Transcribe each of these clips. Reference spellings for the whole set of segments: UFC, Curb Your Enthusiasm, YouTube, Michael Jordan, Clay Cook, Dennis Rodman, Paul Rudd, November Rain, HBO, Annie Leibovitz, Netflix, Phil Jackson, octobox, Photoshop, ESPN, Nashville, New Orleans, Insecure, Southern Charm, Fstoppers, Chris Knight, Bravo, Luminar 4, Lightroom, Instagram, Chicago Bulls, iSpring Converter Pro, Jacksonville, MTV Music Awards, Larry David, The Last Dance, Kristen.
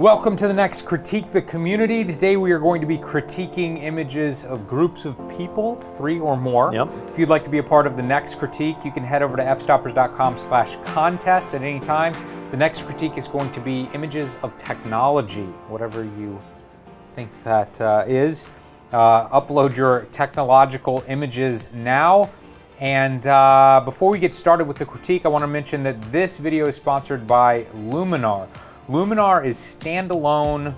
Welcome to the next Critique the Community. Today we are going to be critiquing images of groups of people, 3 or more. Yep. If you'd like to be a part of the next critique, you can head over to fstoppers.com/contest at any time. The next critique is going to be images of technology, whatever you think that is. Upload your technological images now. And before we get started with the critique, I want to mention that this video is sponsored by Luminar. Luminar is standalone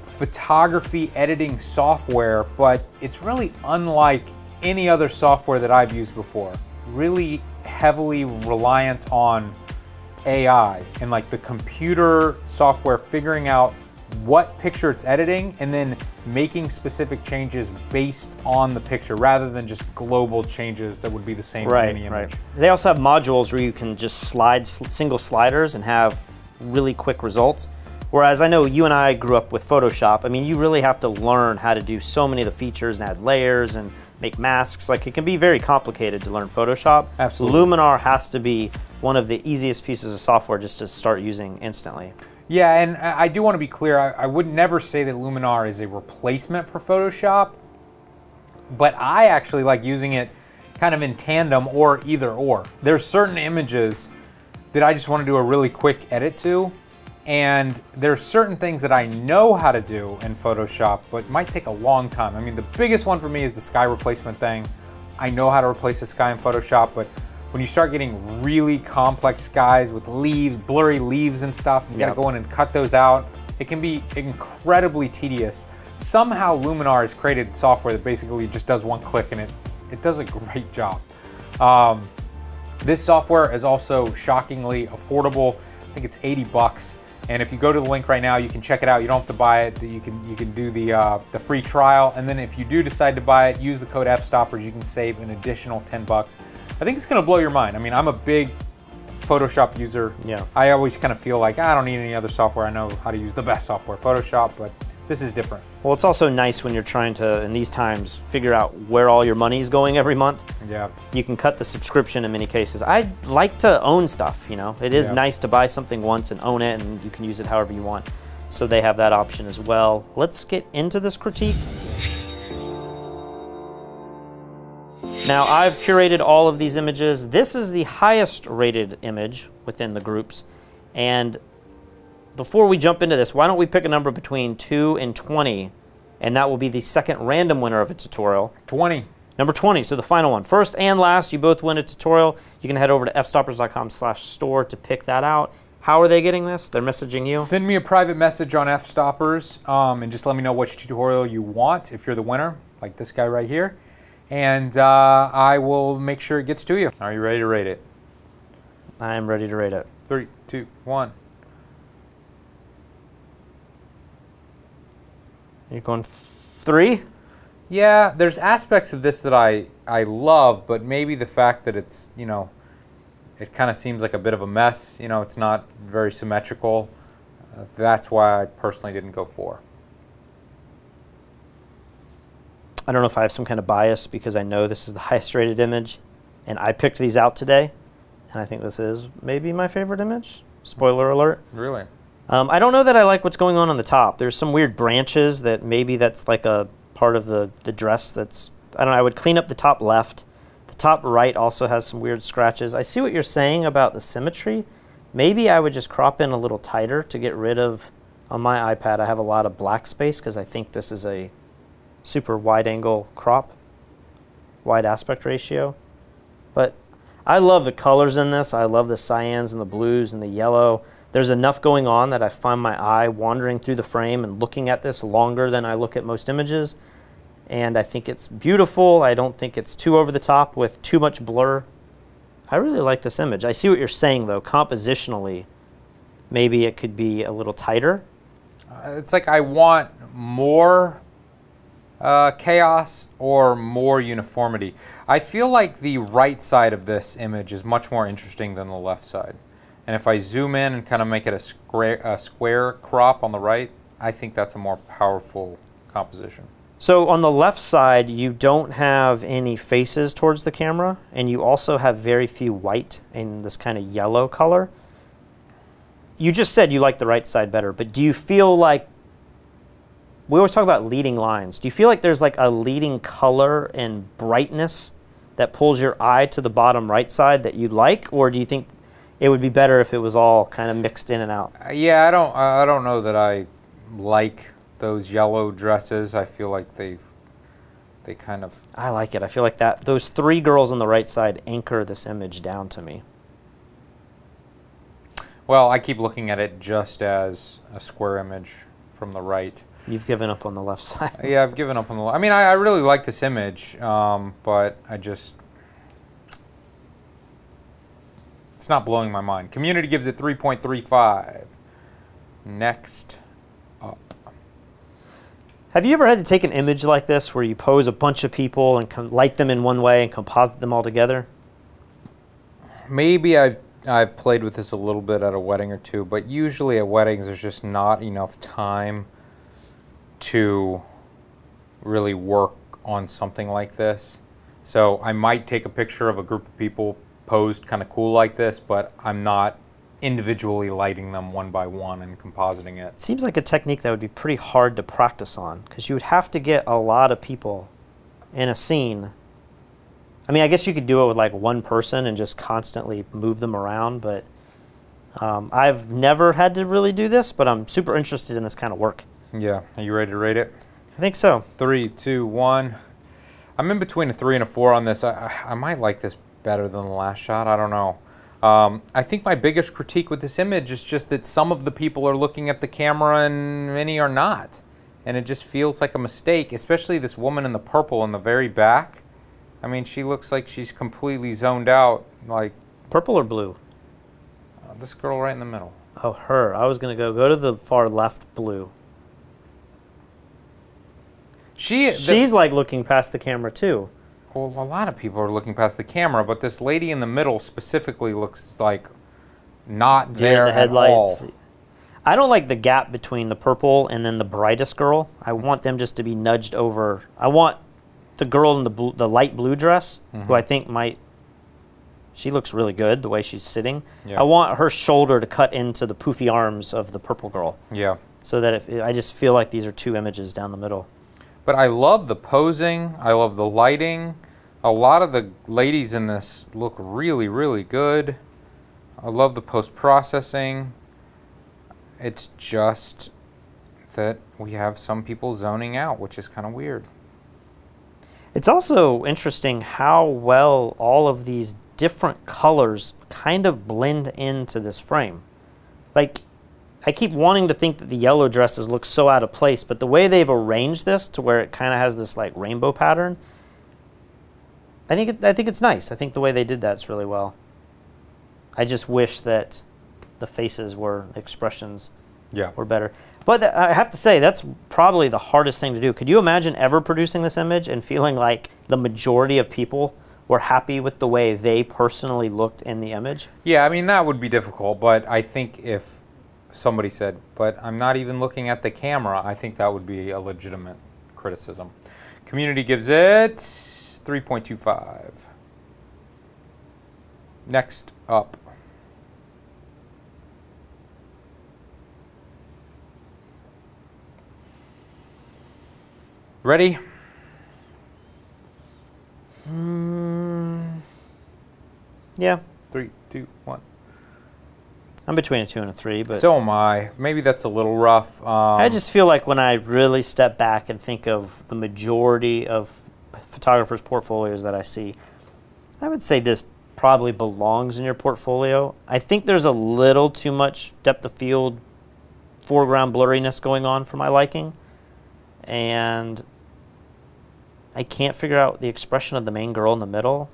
photography editing software, but it's really unlike any other software that I've used before. Really heavily reliant on AI and like the computer software figuring out what picture it's editing and then making specific changes based on the picture rather than just global changes that would be the same in any image. Right. They also have modules where you can just slide single sliders and have really quick results. Whereas I know you and I grew up with Photoshop. I mean, you really have to learn how to do so many of the features and add layers and make masks. Like, it can be very complicated to learn Photoshop. Absolutely. Luminar has to be one of the easiest pieces of software just to start using instantly. Yeah, and I do want to be clear. I would never say that Luminar is a replacement for Photoshop, but I actually like using it kind of in tandem or either or. There's certain images that I just want to do a really quick edit to. And there's certain things that I know how to do in Photoshop, but might take a long time. I mean, the biggest one for me is the sky replacement thing. I know how to replace the sky in Photoshop, but when you start getting really complex skies with leaves, blurry leaves and stuff, and you gotta go in and cut those out, it can be incredibly tedious. Somehow Luminar has created software that basically just does one click and it does a great job. This software is also shockingly affordable. I think it's 80 bucks. And if you go to the link right now, you can check it out. You don't have to buy it. You can do the free trial. And then if you do decide to buy it, use the code FSTOPPERS. You can save an additional 10 bucks. I think it's gonna blow your mind. I mean, I'm a big Photoshop user. Yeah. I always kind of feel like I don't need any other software. I know how to use the best software, Photoshop, but this is different. Well, it's also nice when you're trying to, in these times, figure out where all your money's going every month. Yeah. You can cut the subscription in many cases. I like to own stuff, you know? It is nice to buy something once and own it, and you can use it however you want. So they have that option as well. Let's get into this critique. Now, I've curated all of these images. This is the highest rated image within the groups, and before we jump into this, why don't we pick a number between 2 and 20, and that will be the second random winner of a tutorial. 20. Number 20, so the final one. First and last, you both win a tutorial. You can head over to fstoppers.com/store to pick that out. How are they getting this? They're messaging you? Send me a private message on fstoppers, and just let me know which tutorial you want if you're the winner, like this guy right here, and I will make sure it gets to you. Are you ready to rate it? I am ready to rate it. 3, 2, 1. You're going 3? Yeah, there's aspects of this that I love, but maybe the fact that it's, you know, it kind of seems like a bit of a mess. You know, it's not very symmetrical. That's why I personally didn't go 4. I don't know if I have some kind of bias because I know this is the highest rated image, and I picked these out today, and I think this is maybe my favorite image. Spoiler alert. Really? I don't know that I like what's going on the top. There's some weird branches that maybe that's like a part of the dress that's, I don't know, I would clean up the top left. The top right also has some weird scratches. I see what you're saying about the symmetry. Maybe I would just crop in a little tighter to get rid of, on my iPad, I have a lot of black space because I think this is a super wide angle crop, wide aspect ratio. But I love the colors in this. I love the cyans and the blues and the yellow. There's enough going on that I find my eye wandering through the frame and looking at this longer than I look at most images. And I think it's beautiful. I don't think it's too over the top with too much blur. I really like this image. I see what you're saying though, compositionally, maybe it could be a little tighter. It's like I want more chaos or more uniformity. I feel like the right side of this image is much more interesting than the left side. And if I zoom in and kind of make it a square crop on the right, I think that's a more powerful composition. So on the left side, you don't have any faces towards the camera, and you also have very few white in this kind of yellow color. you just said you like the right side better, but do you feel like, we always talk about leading lines. Do you feel like there's like a leading color and brightness that pulls your eye to the bottom right side that you like, or do you think it would be better if it was all kind of mixed in and out? Yeah, I don't know that I like those yellow dresses. I feel like they kind of... I like it. I feel like that those three girls on the right side anchor this image down to me. Well, I keep looking at it just as a square image from the right. You've given up on the left side. Yeah, I've given up on the left. I mean, I really like this image, but I just... It's not blowing my mind. Community gives it 3.35. Next up. Have you ever had to take an image like this where you pose a bunch of people and light them in one way and composite them all together? Maybe I've played with this a little bit at a wedding or two, but usually at weddings there's just not enough time to really work on something like this. So I might take a picture of a group of people posed kind of cool like this, but I'm not individually lighting them one by one and compositing it. It seems like a technique that would be pretty hard to practice on, because you would have to get a lot of people in a scene. I mean, I guess you could do it with like one person and just constantly move them around, but I've never had to really do this, but I'm super interested in this kind of work. Yeah. Are you ready to rate it? I think so. 3, 2, 1. I'm in between a 3 and a 4 on this. I might like this better than the last shot. I don't know. I think my biggest critique with this image is just that some of the people are looking at the camera and many are not. And it just feels like a mistake, especially this woman in the purple in the very back. I mean, she looks like she's completely zoned out. Like purple or blue? This girl right in the middle. Oh, her. I was going to go to the far left blue. She's like looking past the camera too. Well, a lot of people are looking past the camera, but this lady in the middle specifically looks like not there at all. I don't like the gap between the purple and then the brightest girl. I want them just to be nudged over. I want the girl in the light blue dress, mm-hmm. who I think might, she looks really good the way she's sitting. Yeah. I want her shoulder to cut into the poofy arms of the purple girl. Yeah. So that I just feel like these are two images down the middle. But I love the posing, I love the lighting. A lot of the ladies in this look really, really good. I love the post-processing. It's just that we have some people zoning out, which is kind of weird. It's also interesting how well all of these different colors kind of blend into this frame. Like, I keep wanting to think that the yellow dresses look so out of place, but the way they've arranged this to where it kind of has this like rainbow pattern, I think it's nice. I think the way they did that's really well. I just wish that the faces were expressions were better. But I have to say, that's probably the hardest thing to do. Could you imagine ever producing this image and feeling like the majority of people were happy with the way they personally looked in the image? Yeah, I mean, that would be difficult, but I think if somebody said, but I'm not even looking at the camera, I think that would be a legitimate criticism. Community gives it 3.25. Next up. Ready? Yeah. 3, 2, 1. I'm between a 2 and a 3, but... So am I. Maybe that's a little rough. I just feel like when I really step back and think of the majority of photographers' portfolios that I see, I would say this probably belongs in your portfolio. I think there's a little too much depth of field, foreground blurriness going on for my liking, and I can't figure out the expression of the main girl in the middle.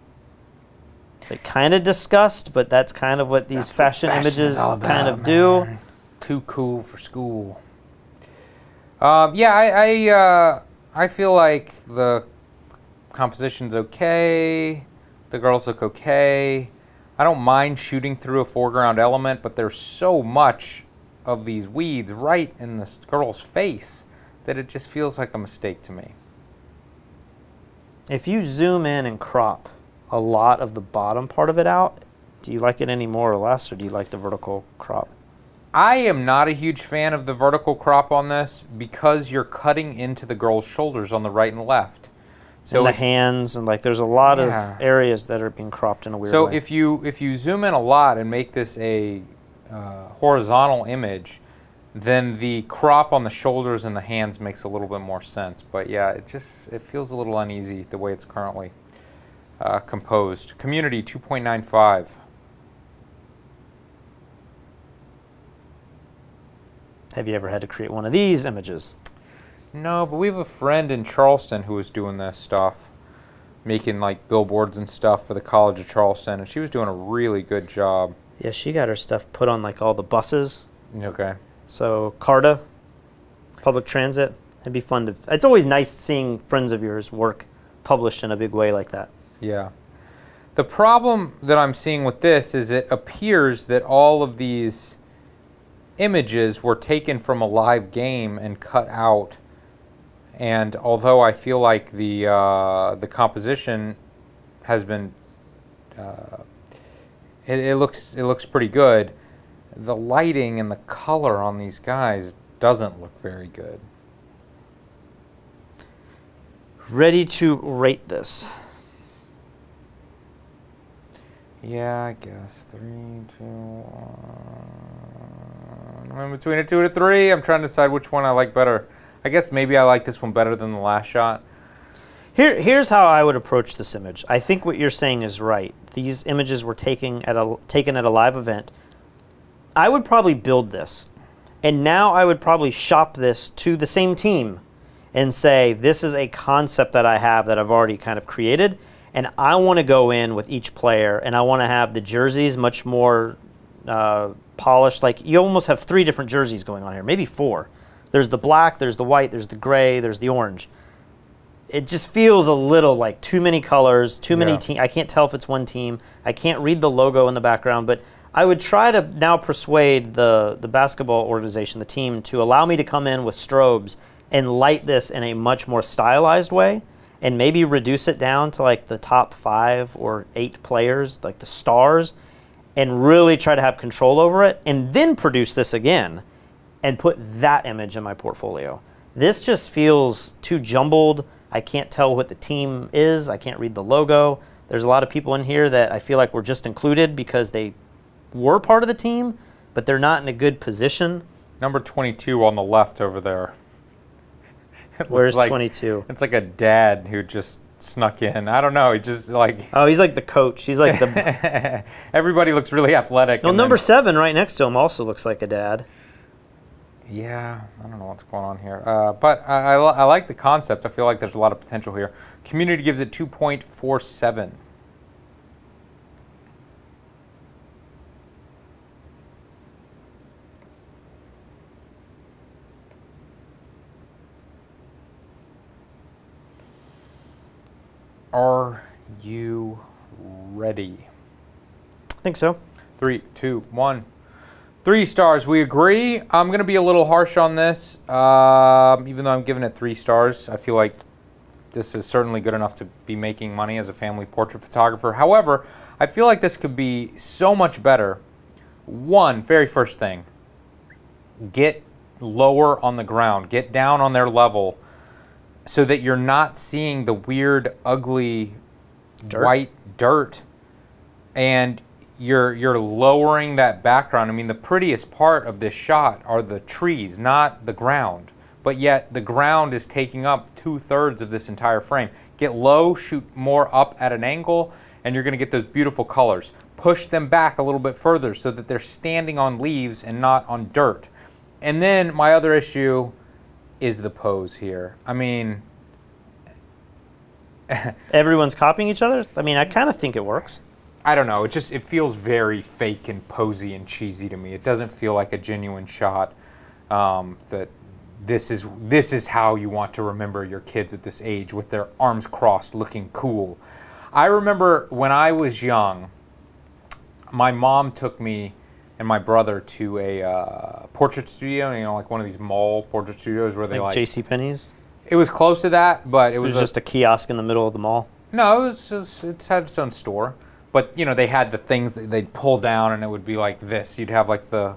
They kind of discussed, but that's kind of what these fashion images kind of do. Too cool for school. Yeah, I feel like the composition's okay. The girls look okay. I don't mind shooting through a foreground element, but there's so much of these weeds right in this girl's face that it just feels like a mistake to me. If you zoom in and crop a lot of the bottom part of it out, do you like it any more or less, or do you like the vertical crop? I am not a huge fan of the vertical crop on this because you're cutting into the girl's shoulders on the right and left. So and the hands, and like there's a lot of areas that are being cropped in a weird way. So if you zoom in a lot and make this a horizontal image, then the crop on the shoulders and the hands makes a little bit more sense. But yeah, it feels a little uneasy the way it's currently composed. Community 2.95. Have you ever had to create one of these images? No, but we have a friend in Charleston who was doing this stuff, making like billboards and stuff for the College of Charleston, and she was doing a really good job. Yeah, she got her stuff put on like all the buses. Okay. So Carta, public transit, it'd be fun to, it's always nice seeing friends of yours work published in a big way like that. Yeah. The problem that I'm seeing with this is it appears that all of these images were taken from a live game and cut out, and although I feel like the composition has been it looks pretty good, the lighting and the color on these guys doesn't look very good. Ready to rate this? Yeah, I guess 3, 2, 1. I'm in between a 2 and a 3. I'm trying to decide which one I like better. I guess maybe I like this one better than the last shot. Here's how I would approach this image. I think what you're saying is right. These images were taken at a live event. I would probably build this, and now I would probably shop this to the same team and say, this is a concept that I have that I've already kind of created, and I want to go in with each player, and I want to have the jerseys much more polished. Like, you almost have 3 different jerseys going on here, maybe 4. There's the black, there's the white, there's the gray, there's the orange. It just feels a little like too many colors, too many teams. I can't tell if it's one team. I can't read the logo in the background, but I would try to now persuade the basketball organization, the team, to allow me to come in with strobes and light this in a much more stylized way, and maybe reduce it down to like the top 5 or 8 players, like the stars, and really try to have control over it, and then produce this again and put that image in my portfolio. This just feels too jumbled. I can't tell what the team is. I can't read the logo. There's a lot of people in here that I feel like were just included because they were part of the team, but they're not in a good position. Number 22 on the left over there. Where's 22? It's like a dad who just snuck in. I don't know. He just like... Oh, he's like the coach. He's like the... Everybody looks really athletic. Well, number 7 right next to him also looks like a dad. Yeah, I don't know what's going on here. But I like the concept. I feel like there's a lot of potential here. Community gives it 2.47. Are you ready? I think so. 3, 2, 1. 3 stars, we agree. I'm going to be a little harsh on this, even though I'm giving it 3 stars. I feel like this is certainly good enough to be making money as a family portrait photographer. However, I feel like this could be so much better. One, very first thing, get lower on the ground. Get down on their level so that you're not seeing the weird, ugly, white dirt. And you're lowering that background. I mean, the prettiest part of this shot are the trees, not the ground. But yet, the ground is taking up 2/3 of this entire frame. Get low, shoot more up at an angle, and you're gonna get those beautiful colors. Push them back a little bit further so that they're standing on leaves and not on dirt. And then my other issue is the pose here. I mean... Everyone's copying each other? I mean, I kind of think it works. I don't know, it feels very fake and posy and cheesy to me. It doesn't feel like a genuine shot, that this is how you want to remember your kids at this age, with their arms crossed looking cool. I remember when I was young, my mom took me and my brother to a portrait studio, you know, like one of these mall portrait studios where they like... JCPenney's? It was close to that, but it was just a kiosk in the middle of the mall? No, it had its own store. But, you know, they had the things that they'd pull down, and it would be like this. You'd have, like, the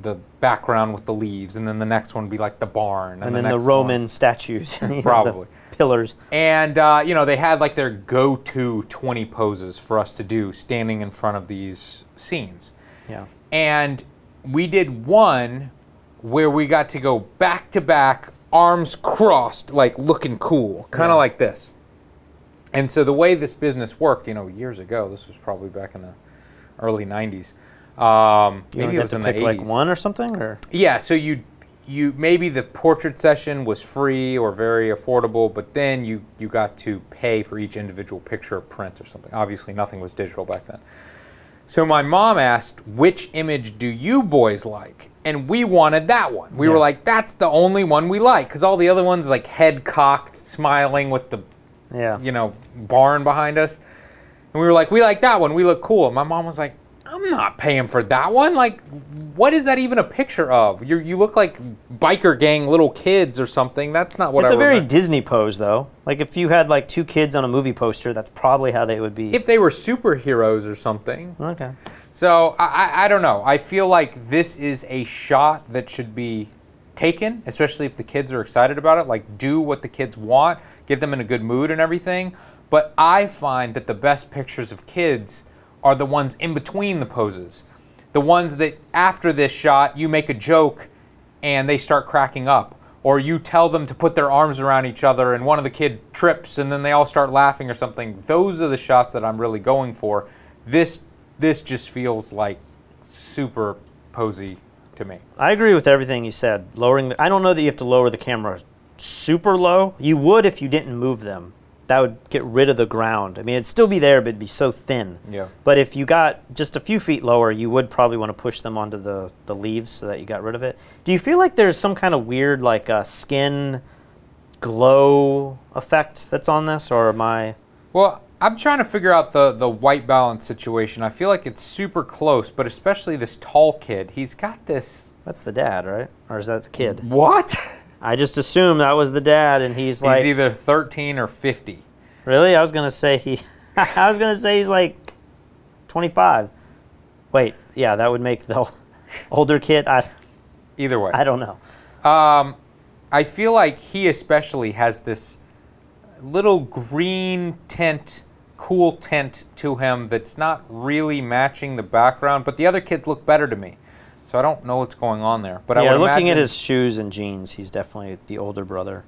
the background with the leaves, and then the next one would be, like, the barn. And then the Roman statues. Probably. The pillars. And, you know, they had, like, their go-to 20 poses for us to do standing in front of these scenes. Yeah. And we did one where we got to go back-to-back, arms crossed, like, looking cool. Kind of like this. And so the way this business worked, you know, years ago, this was probably back in the early 90s. Maybe it was in the 80s. You had to pick like one or something? Or? Yeah, so you maybe the portrait session was free or very affordable, but then you got to pay for each individual picture or print or something. Obviously, nothing was digital back then. So my mom asked, which image do you boys like? And we wanted that one. We were like, that's the only one we like, because all the other ones, like head cocked, smiling with the... you know, barn behind us. And we were like, we like that one. We look cool. And my mom was like, I'm not paying for that one. Like, what is that even a picture of? You look like biker gang little kids or something. That's not what I remember. It's a very Disney pose, though. Like, if you had, like, two kids on a movie poster, that's probably how they would be. If they were superheroes or something. Okay. So, I don't know. I feel like this is a shot that should be taken, especially if the kids are excited about it. Like, do what the kids want, get them in a good mood and everything. But I find that the best pictures of kids are the ones in between the poses. The ones that after this shot, you make a joke and they start cracking up. Or you tell them to put their arms around each other and one of the kids trips and then they all start laughing or something. Those are the shots that I'm really going for. This just feels like super posy to me. I agree with everything you said. Lowering the, I don't know that you have to lower the camera super low. You would if you didn't move them. That would get rid of the ground. I mean, it'd still be there, but it'd be so thin. Yeah. But if you got just a few feet lower, you would probably want to push them onto the leaves so that you got rid of it. Do you feel like there's some kind of weird, like, skin glow effect that's on this, or am I... Well, I'm trying to figure out the white balance situation. I feel like it's super close, but especially this tall kid. He's got this... That's the dad, right? Or is that the kid? What? I just assumed that was the dad, and he's like... He's either 13 or 50. Really? I was going to say I was going to say he's like 25. Wait, yeah, that would make the older kid... Either way. I don't know. I feel like he especially has this little green tint, cool tint to him that's not really matching the background, but the other kids look better to me. So I don't know what's going on there. But yeah, looking at his shoes and jeans, he's definitely the older brother.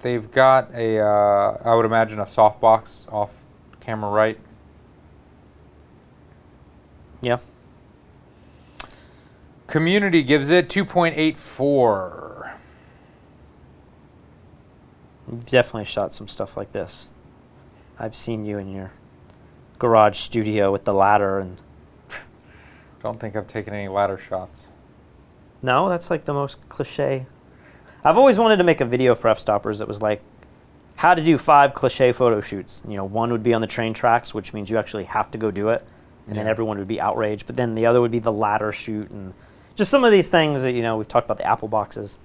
They've got a, I would imagine, a softbox off camera right. Yeah. Community gives it 2.84. You've definitely shot some stuff like this. I've seen you in your garage studio with the ladder and... Don't think I've taken any ladder shots. No, that's like the most cliche. I've always wanted to make a video for Fstoppers that was like how to do 5 cliche photo shoots. You know, one would be on the train tracks, which means you actually have to go do it, and then everyone would be outraged. But then the other would be the ladder shoot, and just some of these things that, you know, we've talked about the apple boxes.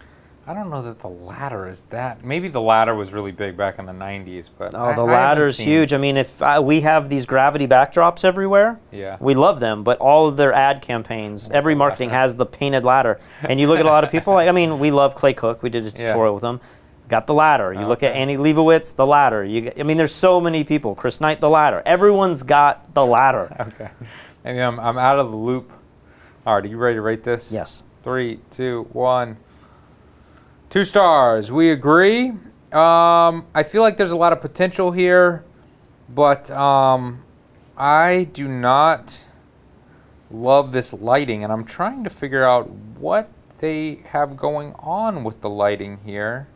I don't know that the ladder is that. Maybe the ladder was really big back in the 90s, but oh, the ladder is huge. I mean, if we have these gravity backdrops everywhere, we love them. But all of their ad campaigns, every marketing has the painted ladder. And you look at a lot of people. Like, I mean, we love Clay Cook. We did a tutorial with him. Got the ladder. You look at Annie Leibovitz, the ladder. I mean, there's so many people. Chris Knight, the ladder. Everyone's got the ladder. Okay. Maybe I'm out of the loop. All right, are you ready to rate this? Yes. 3, 2, 1. 2 stars. We agree. I feel like there's a lot of potential here, but I do not love this lighting, and I'm trying to figure out what they have going on with the lighting here.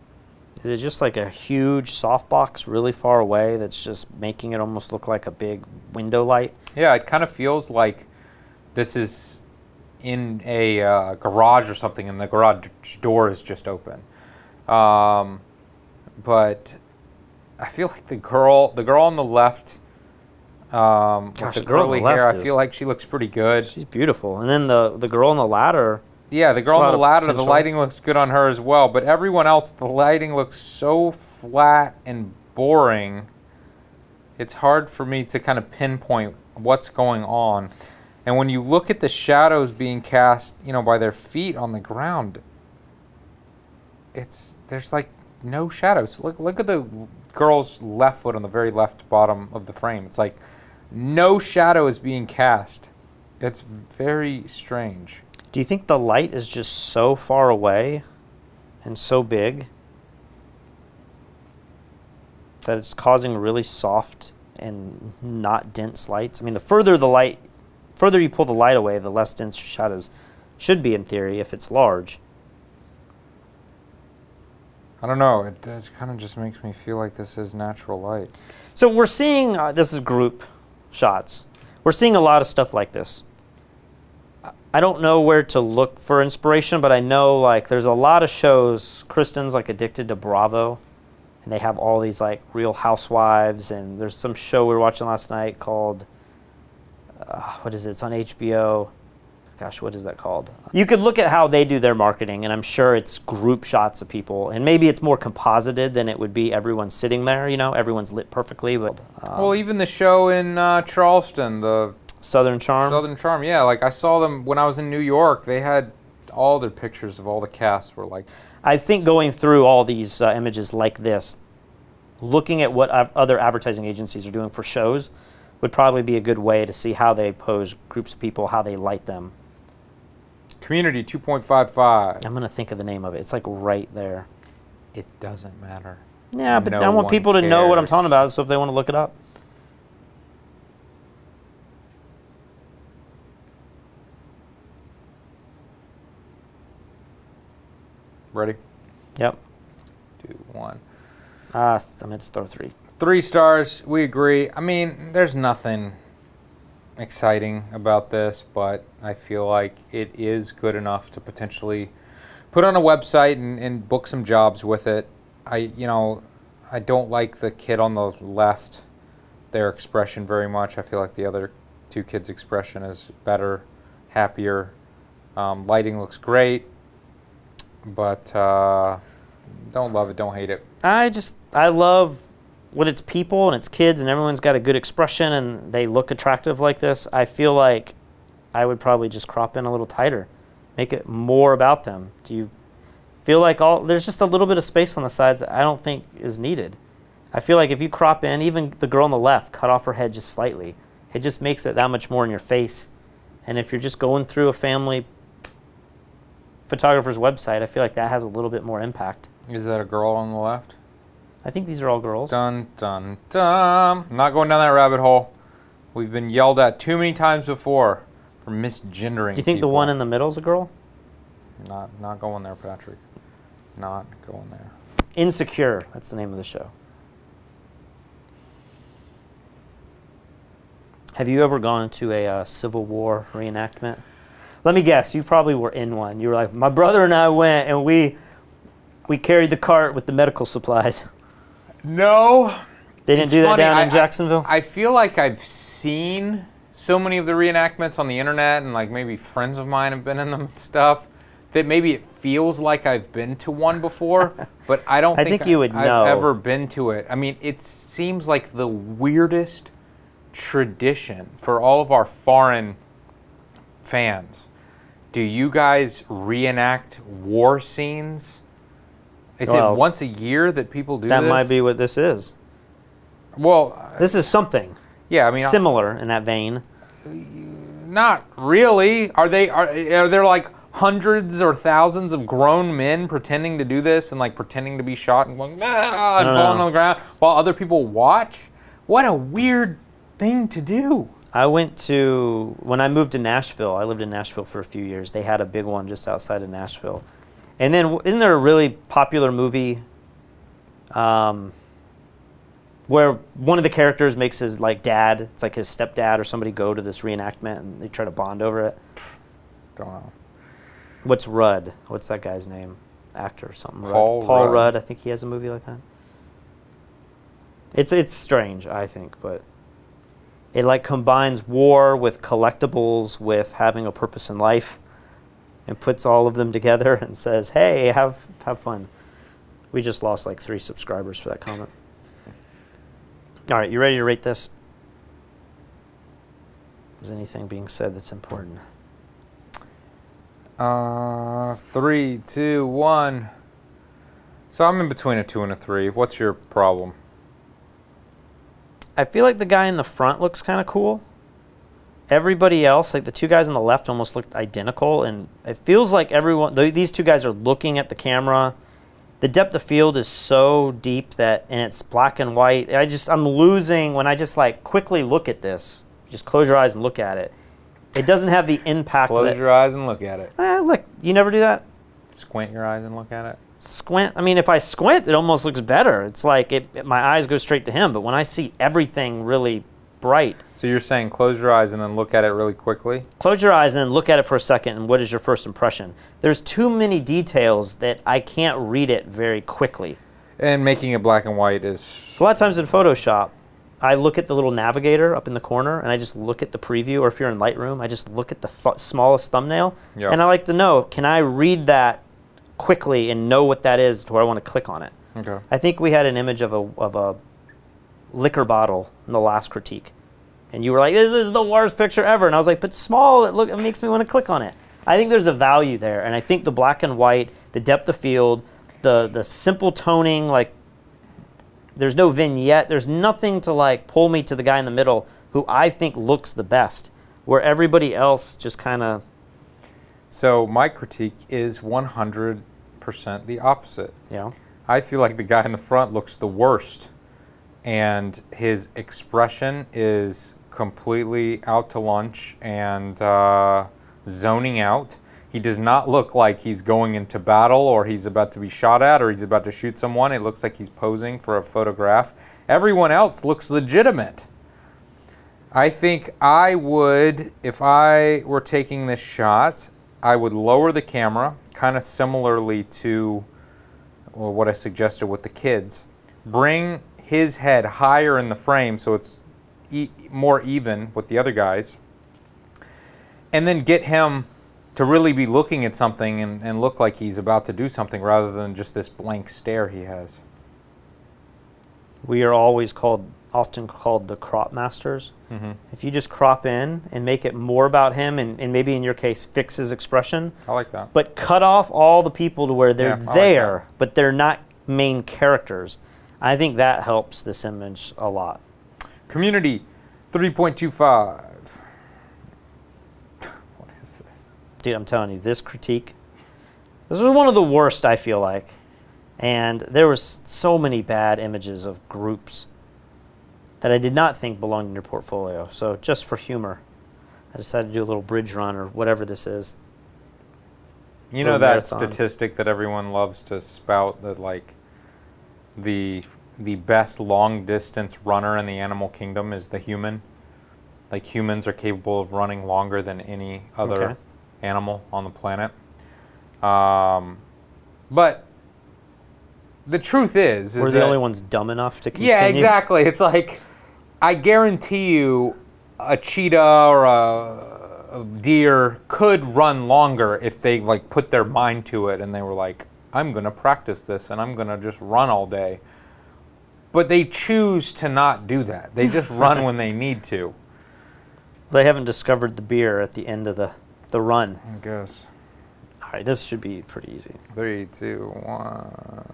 Is it just like a huge softbox really far away that's just making it almost look like a big window light? Yeah, it kind of feels like this is in a garage or something, and the garage door is just open. But I feel like the girl on the left, gosh, with the girly hair, I feel like she looks pretty good. She's beautiful. And then the girl on the ladder. Yeah, the girl on the ladder, the lighting looks good on her as well. But everyone else, the lighting looks so flat and boring. it's hard for me to kind of pinpoint what's going on. And when you look at the shadows being cast, you know, by their feet on the ground, there's like no shadows. Look at the girl's left foot on the very left bottom of the frame. It's like no shadow is being cast. It's very strange. Do you think the light is just so far away and so big that it's causing really soft and not dense lights? I mean, the further you pull the light away, the less dense shadows should be in theory if it's large. I don't know. It kind of just makes me feel like this is natural light. So we're seeing, this is group shots. We're seeing a lot of stuff like this. I don't know where to look for inspiration, but I know like there's a lot of shows. Kristen's like addicted to Bravo, and they have all these like Real Housewives, and there's some show we were watching last night called, what is it? It's on HBO. Gosh, what is that called? You could look at how they do their marketing, and I'm sure it's group shots of people, and maybe it's more composited than it would be everyone sitting there, you know, everyone's lit perfectly. But, well, even the show in Charleston, the Southern Charm. Southern Charm, yeah. Like I saw them when I was in New York. They had all their pictures of all the cast were like. I think going through all these images like this, looking at what other advertising agencies are doing for shows, would probably be a good way to see how they pose groups of people, how they light them. Community 2.55. I'm going to think of the name of it. It's like right there. It doesn't matter. Yeah, but no, I want people to know what I'm talking about, so if they want to look it up. Ready? Yep. 2, 1. I meant to throw 3. 3 stars. We agree. I mean, there's nothing exciting about this, but I feel like it is good enough to potentially put on a website and book some jobs with it. I don't like the kid on the left, their expression very much. I feel like the other 2 kids' expression is better, happier. Lighting looks great, but don't love it, don't hate it. I love when it's people and it's kids and everyone's got a good expression and they look attractive like this. I feel like I would probably just crop in a little tighter, make it more about them. Do you feel like there's just a little bit of space on the sides that I don't think is needed? I feel like if you crop in, even the girl on the left, cut off her head just slightly, it just makes it that much more in your face. And if you're just going through a family photographer's website, I feel like that has a little bit more impact. Is that a girl on the left? I think these are all girls. Dun, dun, dun. I'm not going down that rabbit hole. We've been yelled at too many times before for misgendering. Do you think people. The one in the middle is a girl? Not going there, Patrick. Not going there. Insecure. That's the name of the show. Have you ever gone to a Civil War reenactment? Let me guess. You probably were in one. You were like, my brother and I went, and we carried the cart with the medical supplies. No. They didn't do that down in Jacksonville? I feel like I've seen so many of the reenactments on the internet, and like maybe friends of mine have been in them and stuff, that maybe it feels like I've been to one before, but I don't think I've ever been to it. I mean, it seems like the weirdest tradition for all of our foreign fans. Do you guys reenact war scenes? Is it once a year that people do this? That might be what this is. Well, this is something. Yeah, I mean, similar in that vein. Not really. Are there like hundreds or thousands of grown men pretending to do this and like pretending to be shot and going and falling on the ground while other people watch? What a weird thing to do. When I moved to Nashville, I lived in Nashville for a few years. They had a big one just outside of Nashville. And then, isn't there a really popular movie where one of the characters makes his like dad, it's like his stepdad or somebody, go to this reenactment and they try to bond over it? Don't know. What's Rudd? What's that guy's name? Actor or something. Paul Rudd. I think he has a movie like that. It's strange, I think, but it like combines war with collectibles with having a purpose in life, and puts all of them together and says, hey, have fun. We just lost like 3 subscribers for that comment. All right, you ready to rate this? Is anything being said that's important? 3, 2, 1. So I'm in between a 2 and a 3. What's your problem? I feel like the guy in the front looks kind of cool. Everybody else, like the two guys on the left almost looked identical, and it feels like everyone, these two guys are looking at the camera. The depth of field is so deep that, and it's black and white. I'm losing, when I just like quickly look at this, just close your eyes and look at it. It doesn't have the impact. Close your eyes and look at it. Look, you never do that? Squint your eyes and look at it. Squint, I mean, if I squint, it almost looks better. It's like my eyes go straight to him, but when I see everything really bright. So you're saying close your eyes and then look at it really quickly? Close your eyes and then look at it for a second, and what is your first impression? There's too many details that I can't read it very quickly. And making it black and white is... A lot of times in Photoshop, I look at the little navigator up in the corner, and I just look at the preview, or if you're in Lightroom, I just look at the smallest thumbnail, yep. And I like to know, can I read that quickly and know what that is to where I want to click on it? Okay. I think we had an image of a liquor bottle in the last critique, and you were like, this is the worst picture ever, and I was like, but small, it makes me want to click on it. I think there's a value there, and I think the black and white, the depth of field, the simple toning, like there's no vignette, there's nothing to like pull me to the guy in the middle who I think looks the best, where everybody else just kind of... So my critique is 100% the opposite. Yeah. I feel like the guy in the front looks the worst, and his expression is completely out to lunch and zoning out. He does not look like he's going into battle, or he's about to be shot at, or he's about to shoot someone. It looks like he's posing for a photograph. Everyone else looks legitimate. I think I would, if I were taking this shot, I would lower the camera, kind of similarly to what I suggested with the kids. Bring his head higher in the frame so it's more even with the other guys, and then get him to really be looking at something and look like he's about to do something rather than just this blank stare he has. We are often called the crop masters. Mm-hmm. If you just crop in and make it more about him, and maybe in your case fix his expression. I like that. But cut off all the people to where they're there, like, but they're not main characters. I think that helps this image a lot. Community, 3.25. What is this? Dude, I'm telling you, this critique, this was one of the worst, I feel like. And there was so many bad images of groups that I did not think belonged in your portfolio. So just for humor, I decided to do a little bridge run or whatever this is. You know that statistic that everyone loves to spout, that like the best long-distance runner in the animal kingdom is the human? Like, humans are capable of running longer than any other animal on the planet. But the truth is we're the only ones dumb enough to continue. Yeah, exactly. It's like, I guarantee you a cheetah or a deer could run longer if they, like, put their mind to it and they were like, I'm going to practice this, and I'm going to just run all day. But they choose to not do that. They just run when they need to. They haven't discovered the beer at the end of the run, I guess. All right, this should be pretty easy. 3, 2, 1.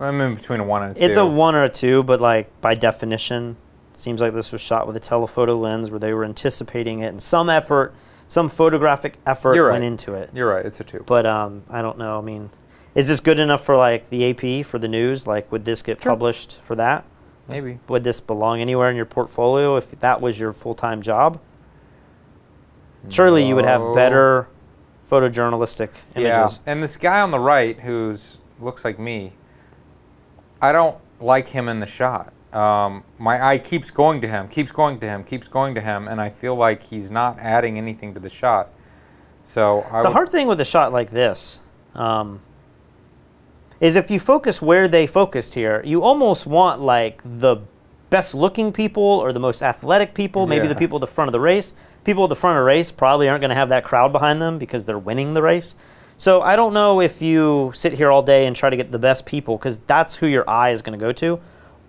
I'm in between a 1 and a 2. It's a 1 or a 2, but like by definition, it seems like this was shot with a telephoto lens where they were anticipating it in some effort. Some photographic effort went into it. You're right. It's a 2. But I don't know. I mean, is this good enough for like the AP, for the news? Like, would this get published for that? Maybe. Would this belong anywhere in your portfolio if that was your full-time job? Surely you would have better photojournalistic images. Yeah. And this guy on the right, who looks like me, I don't like him in the shot. My eye keeps going to him, keeps going to him, keeps going to him, and I feel like he's not adding anything to the shot. So the hard thing with a shot like this is if you focus where they focused here, you almost want like the best looking people or the most athletic people, maybe the people at the front of the race. People at the front of the race probably aren't going to have that crowd behind them because they're winning the race. So I don't know if you sit here all day and try to get the best people, because that's who your eye is going to go to,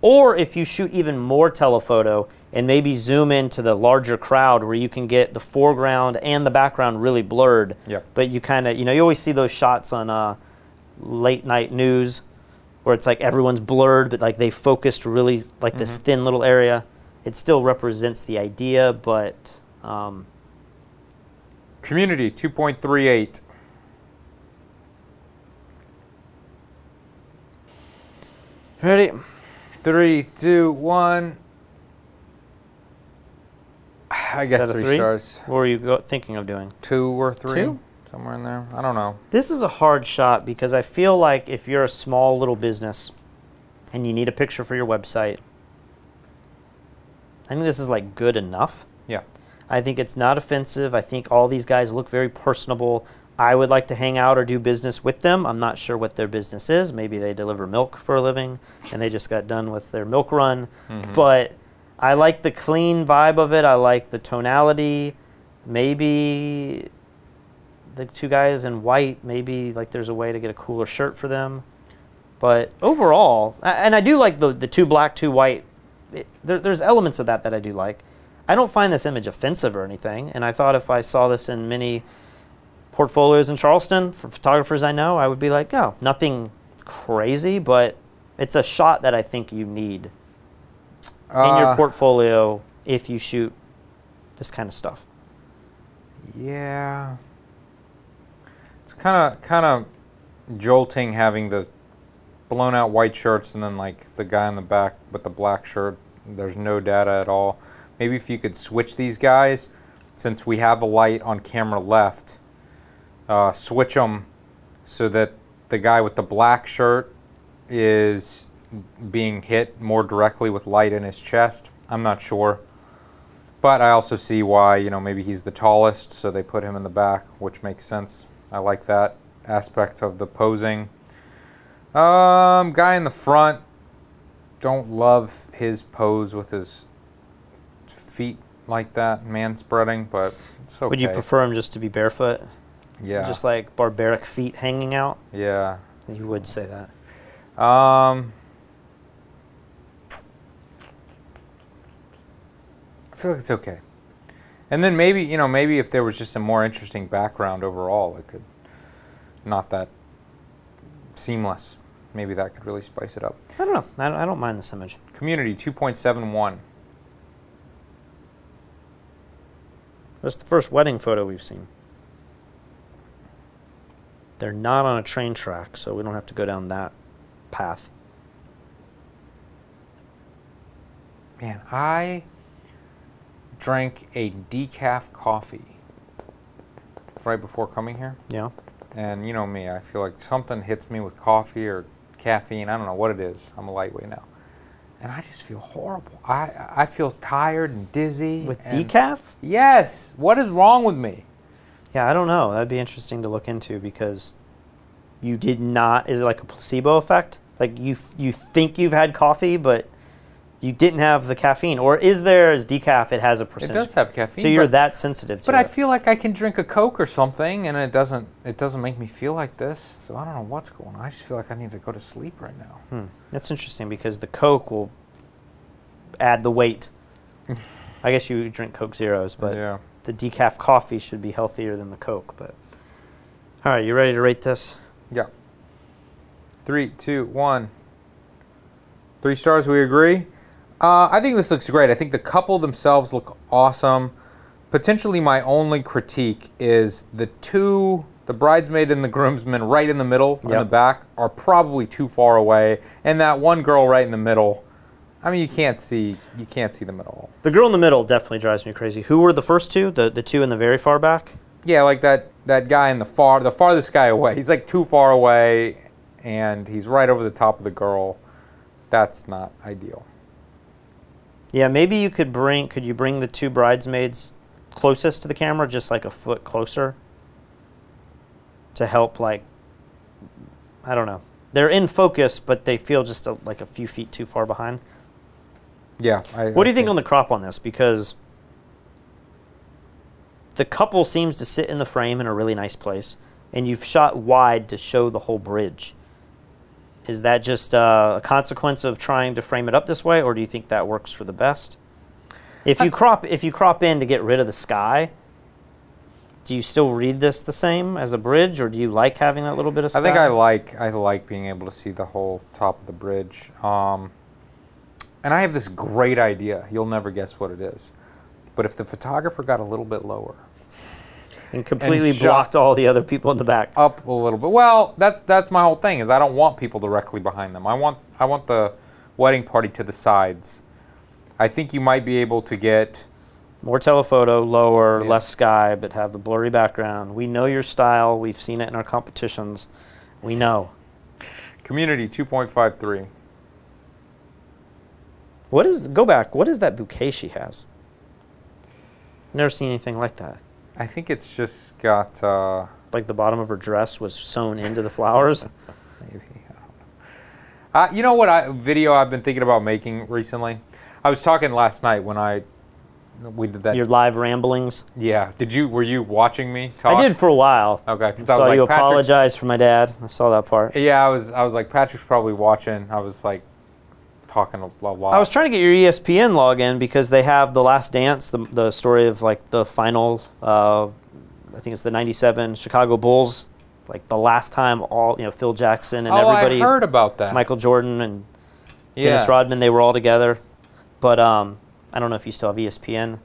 or if you shoot even more telephoto and maybe zoom into the larger crowd where you can get the foreground and the background really blurred. Yeah. But you kind of, you know, you always see those shots on late night news where it's like everyone's blurred, but like they focused really like this thin little area. It still represents the idea, but... Community, 2.38. Ready? 3, 2, 1. I guess 3 stars. What were you thinking of doing? 2 or 3? 2? Somewhere in there. I don't know. This is a hard shot because I feel like if you're a small little business and you need a picture for your website, I think this is like good enough. Yeah. I think it's not offensive. I think all these guys look very personable. I would like to hang out or do business with them. I'm not sure what their business is. Maybe they deliver milk for a living and they just got done with their milk run. But I like the clean vibe of it. I like the tonality. Maybe the two guys in white, maybe like there's a way to get a cooler shirt for them. But overall, and I do like the 2 black, 2 white. There's elements of that that I do like. I don't find this image offensive or anything. And I thought if I saw this in many portfolios in Charleston, for photographers I know, I would be like, oh, nothing crazy, but it's a shot that I think you need in your portfolio if you shoot this kind of stuff. Yeah. It's kind of jolting having the blown out white shirts and then like the guy in the back with the black shirt. There's no data at all. Maybe if you could switch these guys, since we have the light on camera left, switch them so that the guy with the black shirt is being hit more directly with light in his chest. I'm not sure. But I also see why, you know, maybe he's the tallest, so they put him in the back, which makes sense. I like that aspect of the posing. Guy in the front, don't love his pose with his feet like that, man spreading, but it's okay. Would you prefer him just to be barefoot? Yeah. Just like barbaric feet hanging out? Yeah. You would say that. I feel like it's okay. And then maybe, you know, maybe if there was just a more interesting background overall, it could, not that seamless. Maybe that could really spice it up. I don't know. I don't mind this image. Community, 2.71. That's the first wedding photo we've seen. They're not on a train track, so we don't have to go down that path. Man, I drank a decaf coffee right before coming here. Yeah. And you know me, I feel like something hits me with coffee or caffeine. I don't know what it is. I'm a lightweight now. And I just feel horrible. I feel tired and dizzy. With decaf? Yes. What is wrong with me? Yeah, I don't know. That'd be interesting to look into because you did not. Is it like a placebo effect? Like you think you've had coffee, but you didn't have the caffeine, or is there as decaf? It has a percentage. It does have caffeine. So you're that sensitive to it. But I feel like I can drink a Coke or something, and it doesn't make me feel like this. So I don't know what's going on. I just feel like I need to go to sleep right now. That's interesting because the Coke will add the weight. I guess you drink Coke Zeros, but yeah. The decaf coffee should be healthier than the Coke. But all right, you ready to rate this? Yeah. 3, 2, 1. 3 stars, we agree. I think this looks great. I think the couple themselves look awesome. Potentially my only critique is the bridesmaid and the groomsman right in the middle on the back are probably too far away. And that one girl right in the middle, I mean, you can't see them at all. The girl in the middle definitely drives me crazy. Who were the first two? The two in the very far back? Yeah, like that guy in the farthest guy away. He's like too far away and he's right over the top of the girl. That's not ideal. Yeah, maybe you could could you bring the 2 bridesmaids closest to the camera, just like a foot closer to help, like, I don't know. They're in focus, but they feel just like a few feet too far behind. Yeah. What do you think on the crop on this? Because the couple seems to sit in the frame in a really nice place. and you've shot wide to show the whole bridge. Is that just a consequence of trying to frame it up this way, or do you think that works for the best? If you crop in to get rid of the sky, do you still read this the same as a bridge, or do you like having that little bit of sky? I think I like being able to see the whole top of the bridge. And I have this great idea. You'll never guess what it is. But if the photographer got a little bit lower and completely blocked all the other people in the back up a little bit, well, that's my whole thing is I don't want people directly behind them. I want the wedding party to the sides. I think you might be able to get more telephoto, lower, yeah, less sky, but have the blurry background. We know your style. We've seen it in our competitions. We know. Community 2.53. What is, go back, what is that bouquet she has? Never seen anything like that. I think it's just got... like the bottom of her dress was sewn into the flowers? Maybe, I don't know. You know what video I've been thinking about making recently? I was talking last night when we did that. Your live ramblings? Yeah. Were you watching me talk? I did for a while. Okay. I saw you apologize for my dad. I saw that part. Yeah, I was like, Patrick's probably watching. I was like... talking a lot. I was trying to get your ESPN login because they have The Last Dance, the story of like the final, I think it's the '97 Chicago Bulls, like the last time all, you know, Phil Jackson and everybody. I heard about that. Michael Jordan and Dennis Rodman, they were all together. But I don't know if you still have ESPN.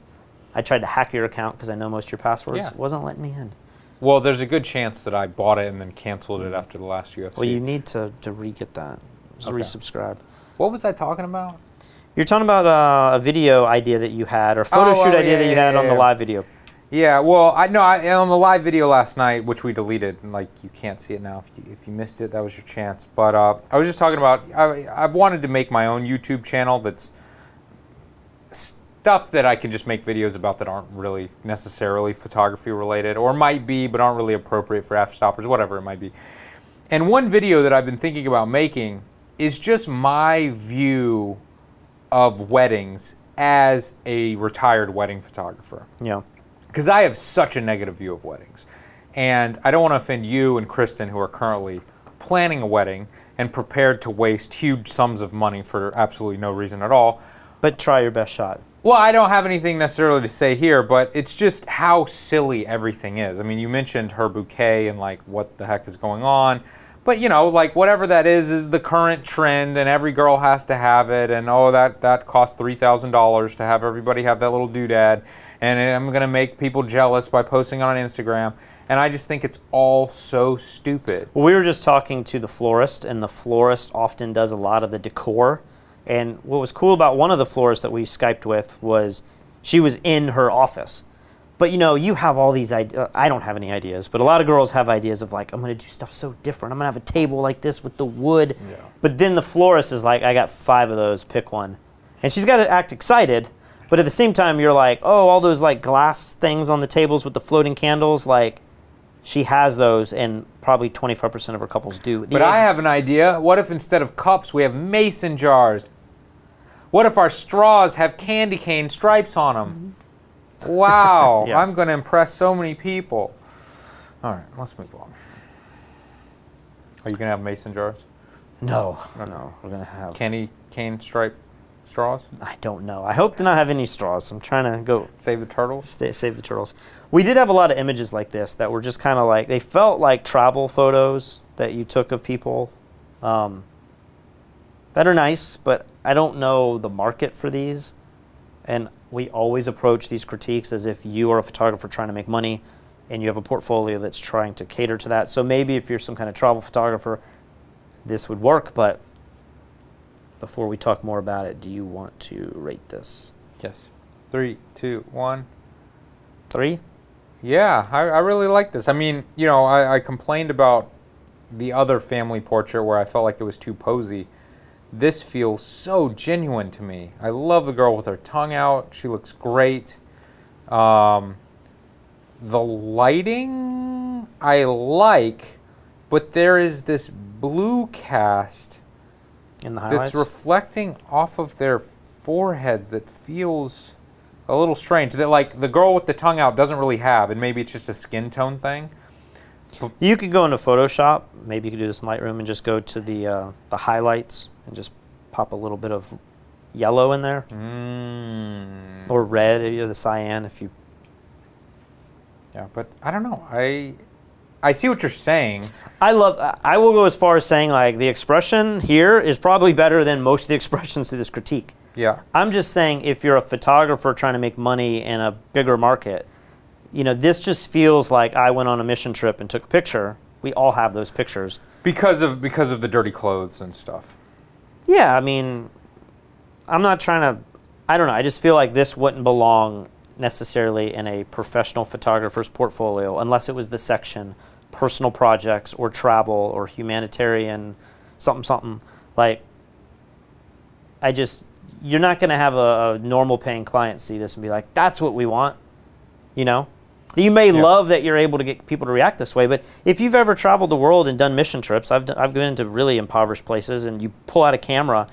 I tried to hack your account because I know most of your passwords. It wasn't letting me in. Well, there's a good chance that I bought it and then canceled it after the last UFC. Well, you need to re-get that. Just resubscribe. What was I talking about? You're talking about a video idea that you had, or photo shoot idea that you had on the live video. Yeah, well, on the live video last night, which we deleted, and like you can't see it now. If you missed it, that was your chance. But I was just talking about I wanted to make my own YouTube channel that's stuff that I can just make videos about that aren't really necessarily photography related, or might be, but aren't really appropriate for Fstoppers, whatever it might be. And one video that I've been thinking about making is just my view of weddings as a retired wedding photographer. Yeah. Because I have such a negative view of weddings. And I don't want to offend you and Kristen, who are currently planning a wedding and prepared to waste huge sums of money for absolutely no reason at all. But try your best shot. Well, I don't have anything necessarily to say here, but it's just how silly everything is. I mean, you mentioned her bouquet and like what the heck is going on. But, you know, like whatever that is the current trend and every girl has to have it. And, oh, that cost $3,000 to have everybody have that little doodad. And I'm going to make people jealous by posting on Instagram. And I just think it's all so stupid. Well, we were just talking to the florist, and the florist often does a lot of the decor. And what was cool about one of the florists that we Skyped with was she was in her office. But, you know, you have all these ideas. I don't have any ideas, but a lot of girls have ideas of like, I'm going to do stuff so different. I'm going to have a table like this with the wood. Yeah. But then the florist is like, I got 5 of those, pick one. And she's got to act excited. But at the same time, you're like, oh, all those like glass things on the tables with the floating candles, like she has those and probably 25% of her couples do. But I have an idea. What if instead of cups, we have mason jars? What if our straws have candy cane stripes on them? Mm-hmm. Wow, yeah. I'm going to impress so many people. All right, let's move on. Are you going to have mason jars? No, no. We're going to have... candy cane stripe straws? I don't know. I hope to not have any straws. I'm trying to go... save the turtles? Save the turtles. We did have a lot of images like this that were just kind of like... they felt like travel photos that you took of people. That are nice, but I don't know the market for these. And we always approach these critiques as if you are a photographer trying to make money and you have a portfolio that's trying to cater to that. So maybe if you're some kind of travel photographer, this would work. But before we talk more about it, do you want to rate this? Yes. 3, 2, 1. 3? Yeah, I really like this. I mean, you know, I complained about the other family portrait where I felt like it was too posy. This feels so genuine to me. I love the girl with her tongue out. She looks great. The lighting I like, but there is this blue cast in the highlights that's reflecting off of their foreheads that feels a little strange. That like the girl with the tongue out doesn't really have, and maybe it's just a skin tone thing. You could go into Photoshop, maybe you could do this in Lightroom, and just go to the highlights and just pop a little bit of yellow in there. Mm. Or red, or the cyan if you... Yeah, but I don't know. I see what you're saying. I will go as far as saying, like, the expression here is probably better than most of the expressions through this critique. Yeah. I'm just saying, if you're a photographer trying to make money in a bigger market, you know, this just feels like I went on a mission trip and took a picture. We all have those pictures. Because of the dirty clothes and stuff. Yeah, I mean, I'm not trying to, I don't know, I just feel like this wouldn't belong necessarily in a professional photographer's portfolio unless it was the section personal projects or travel or humanitarian something something. Like, I just, you're not going to have a normal paying client see this and be like, that's what we want, you know? You may love that you're able to get people to react this way, but if you've ever traveled the world and done mission trips, I've been to really impoverished places, and you pull out a camera,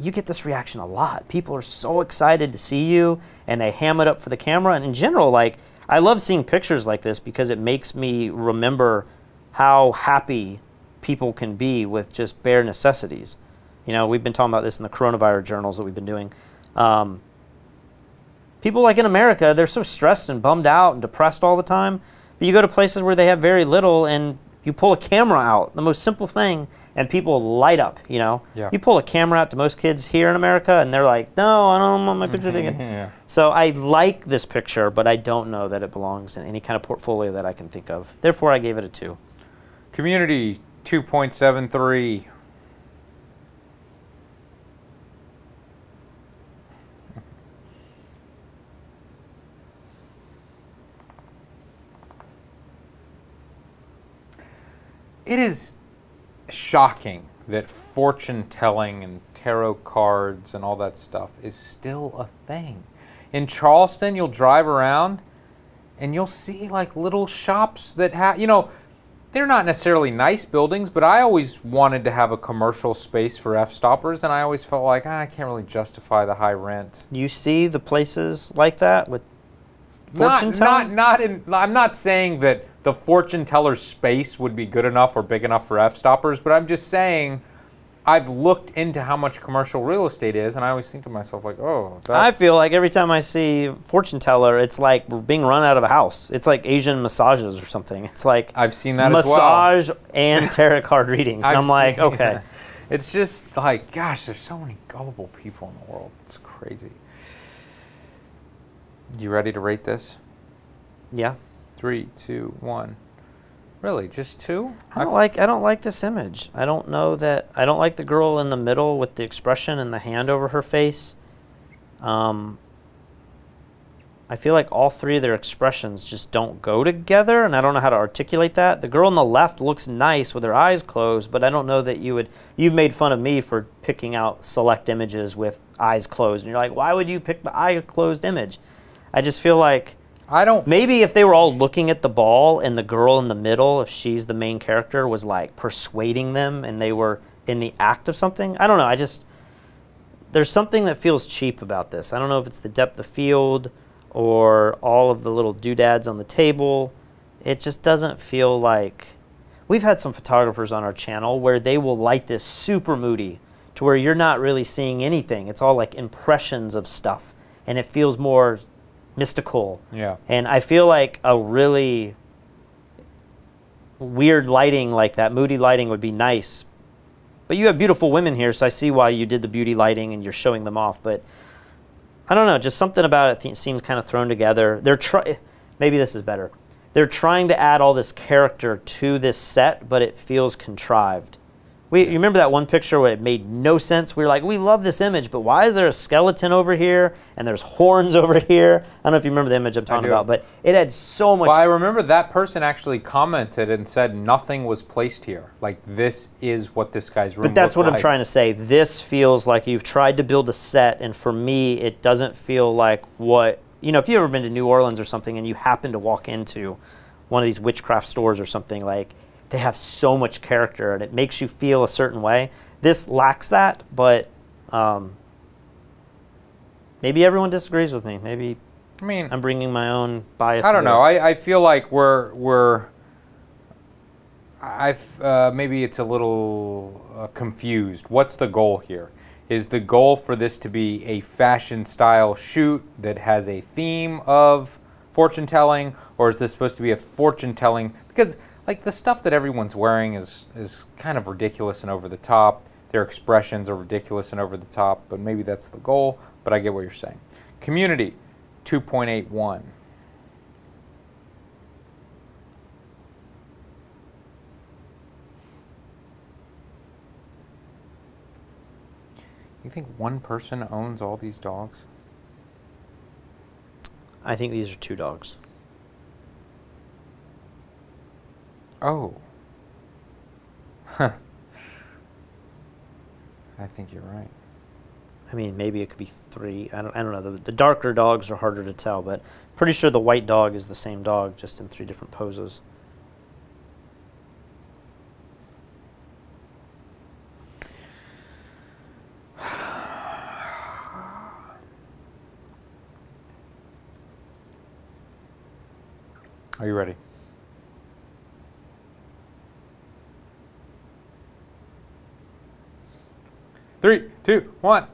you get this reaction a lot. People are so excited to see you, and they ham it up for the camera. And in general, like, I love seeing pictures like this because it makes me remember how happy people can be with just bare necessities. You know, we've been talking about this in the coronavirus journals that we've been doing. People like in America, they're so stressed and bummed out and depressed all the time. But you go to places where they have very little, and you pull a camera out, the most simple thing, and people light up, you know? Yeah. You pull a camera out to most kids here in America, and they're like, no, I don't want my picture taken. Yeah. So I like this picture, but I don't know that it belongs in any kind of portfolio that I can think of. Therefore, I gave it a 2. Community, 2.73. It is shocking that fortune-telling and tarot cards and all that stuff is still a thing. In Charleston, you'll drive around and you'll see, like, little shops that have, you know, they're not necessarily nice buildings, but I always wanted to have a commercial space for Fstoppers, and I always felt like, I can't really justify the high rent. You see the places like that with fortune-telling? I'm not saying that the fortune teller's space would be good enough or big enough for Fstoppers, but I'm just saying, I've looked into how much commercial real estate is, and I always think to myself, like, oh, that's... I feel like every time I see fortune teller, it's like being run out of a house. It's like Asian massages or something. It's like... I've seen that as well. Massage and tarot card readings. And I'm like, okay. Yeah. It's just like, gosh, there's so many gullible people in the world. It's crazy. You ready to rate this? Yeah. 3, 2, 1. Really, just 2? I don't like this image. I don't know that. I don't like the girl in the middle with the expression and the hand over her face. I feel like all three of their expressions just don't go together, and I don't know how to articulate that. The girl on the left looks nice with her eyes closed, but I don't know that you would... You've made fun of me for picking out select images with eyes closed, and you're like, why would you pick the eye-closed image? I just feel like... I don't... Maybe if they were all looking at the ball and the girl in the middle, if she's the main character, was like persuading them and they were in the act of something. I don't know. I just... There's something that feels cheap about this. I don't know if it's the depth of field or all of the little doodads on the table. It just doesn't feel like... We've had some photographers on our channel where they will light this super moody to where you're not really seeing anything. It's all like impressions of stuff, and it feels more mystical. Yeah. And I feel like a really weird lighting like that, moody lighting, would be nice. But you have beautiful women here, so I see why you did the beauty lighting and you're showing them off. But I don't know, just something about it seems kind of thrown together. Maybe this is better. They're trying to add all this character to this set, but it feels contrived. You remember that one picture where it made no sense? We were like, we love this image, but why is there a skeleton over here and there's horns over here? I don't know if you remember the image I'm talking about, but it had so much... Well, I remember that person actually commented and said nothing was placed here. Like, this is what this guy's room looked like. But that's what I'm trying to say. This feels like you've tried to build a set, and for me, it doesn't feel like what... You know, if you've ever been to New Orleans or something and you happen to walk into one of these witchcraft stores or something, like... They have so much character, and it makes you feel a certain way. This lacks that, but maybe everyone disagrees with me. Maybe I'm bringing my own bias. I don't know. I feel like we're I've maybe it's a little confused. What's the goal here? Is the goal for this to be a fashion style shoot that has a theme of fortune telling, or is this supposed to be a fortune telling? Because like the stuff that everyone's wearing is kind of ridiculous and over the top. Their expressions are ridiculous and over the top, but maybe that's the goal. But I get what you're saying. Community, 2.81. You think one person owns all these dogs? I think these are two dogs. Oh. Huh. I think you're right. I mean, maybe it could be three. I don't know. The darker dogs are harder to tell, but pretty sure the white dog is the same dog, just in three different poses. Are you ready? Three, two, one.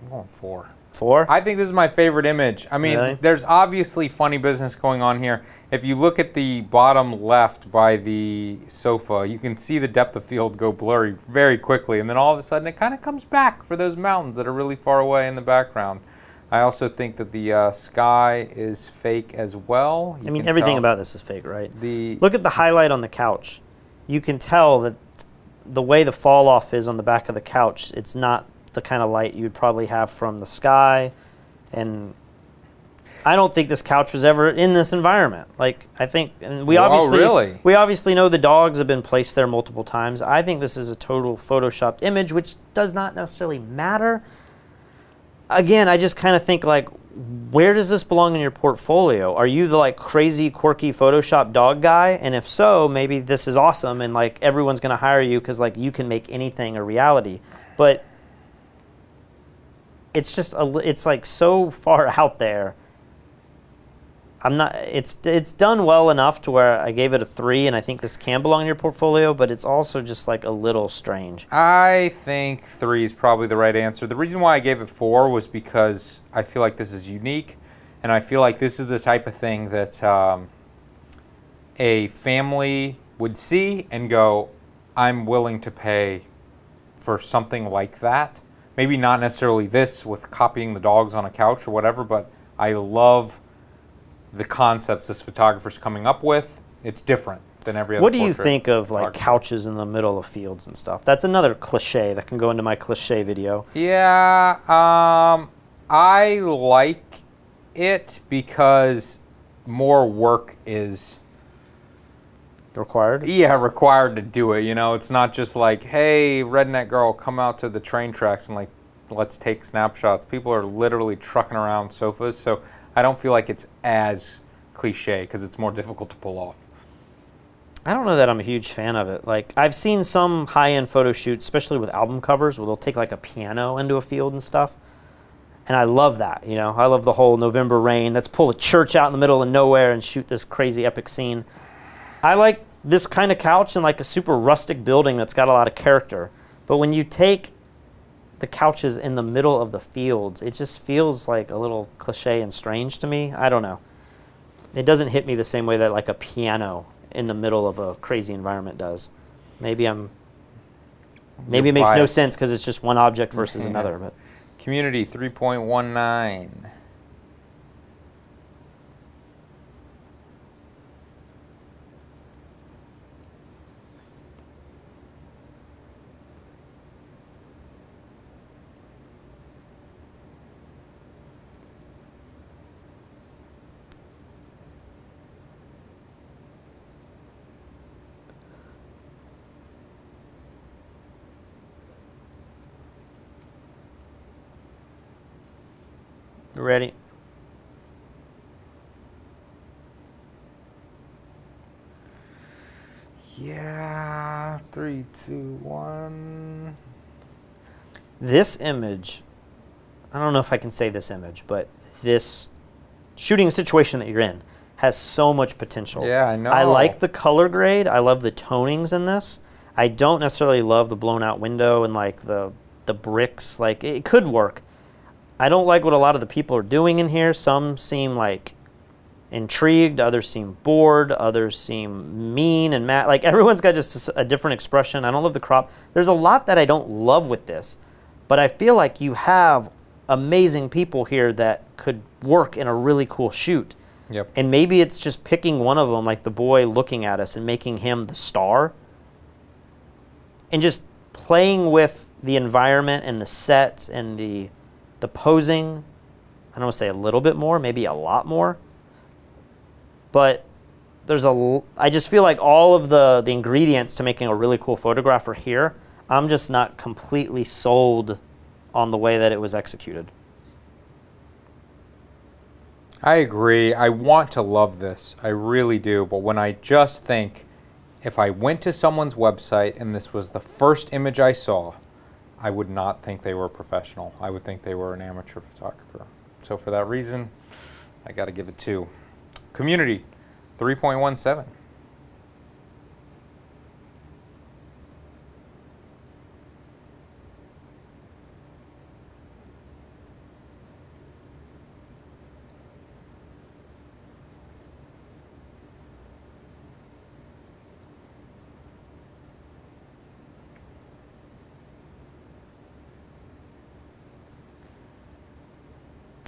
I'm going four. Four? I think this is my favorite image. I mean, really? There's obviously funny business going on here. If you look at the bottom left by the sofa, you can see the depth of field go blurry very quickly. And then all of a sudden, it kind of comes back for those mountains that are really far away in the background. I also think that the sky is fake as well. I mean, everything about this is fake, right? Look at the highlight on the couch. You can tell that the way the fall off is on the back of the couch, it's not the kind of light you would probably have from the sky. And I don't think this couch was ever in this environment. Like, I think, and we obviously know the dogs have been placed there multiple times. I think this is a total Photoshopped image, which does not necessarily matter. Again, I just kind of think, like, where does this belong in your portfolio? Are you the, like, crazy, quirky Photoshop dog guy? And if so, maybe this is awesome and, like, everyone's going to hire you because, like, you can make anything a reality. But it's just, it's, like, so far out there. It's done well enough to where I gave it a 3, and I think this can belong in your portfolio, but it's also just like a little strange. I think 3 is probably the right answer. The reason why I gave it 4 was because I feel like this is unique, and I feel like this is the type of thing that a family would see and go, I'm willing to pay for something like that. Maybe not necessarily this with copying the dogs on a couch or whatever, but I love the concepts this photographer's coming up with. It's different than every other. What do you think of like couches in the middle of fields and stuff? That's another cliche that can go into my cliche video. Yeah, I like it because more work is required. Yeah, required to do it. You know, it's not just like, hey, redneck girl, come out to the train tracks and like, let's take snapshots. People are literally trucking around sofas, so I don't feel like it's as cliche because it's more difficult to pull off. I don't know that I'm a huge fan of it. Like, I've seen some high-end photo shoots, especially with album covers, where they'll take like a piano into a field and stuff. And I love that, you know? I love the whole November Rain. Let's pull a church out in the middle of nowhere and shoot this crazy epic scene. I like this kind of couch in like a super rustic building that's got a lot of character. But when you take the couches in the middle of the fields, it just feels like a little cliche and strange to me. I don't know. It doesn't hit me the same way that like a piano in the middle of a crazy environment does. Maybe it makes no sense because it's just one object versus another. But Community 3.19. Ready? Yeah, 3, 2, 1. This image, I don't know if I can say this image, but this shooting situation that you're in has so much potential. Yeah, I know. I like the color grade. I love the tonings in this. I don't necessarily love the blown out window and like the bricks. Like it could work. I don't like what a lot of the people are doing in here. Some seem like intrigued, others seem bored, others seem mean and mad. Like everyone's got just a different expression. I don't love the crop. There's a lot that I don't love with this, but I feel like you have amazing people here that could work in a really cool shoot. Yep. And maybe it's just picking one of them, like the boy looking at us, and making him the star, and just playing with the environment and the sets and the posing. I don't want to say a little bit more, maybe a lot more. But there's a, I just feel like all of the ingredients to making a really cool photograph are here. I'm just not completely sold on the way that it was executed. I agree. I want to love this. I really do. But when I just think, if I went to someone's website and this was the first image I saw, I would not think they were professional. I would think they were an amateur photographer. So for that reason, I got to give it 2. Community, 3.17.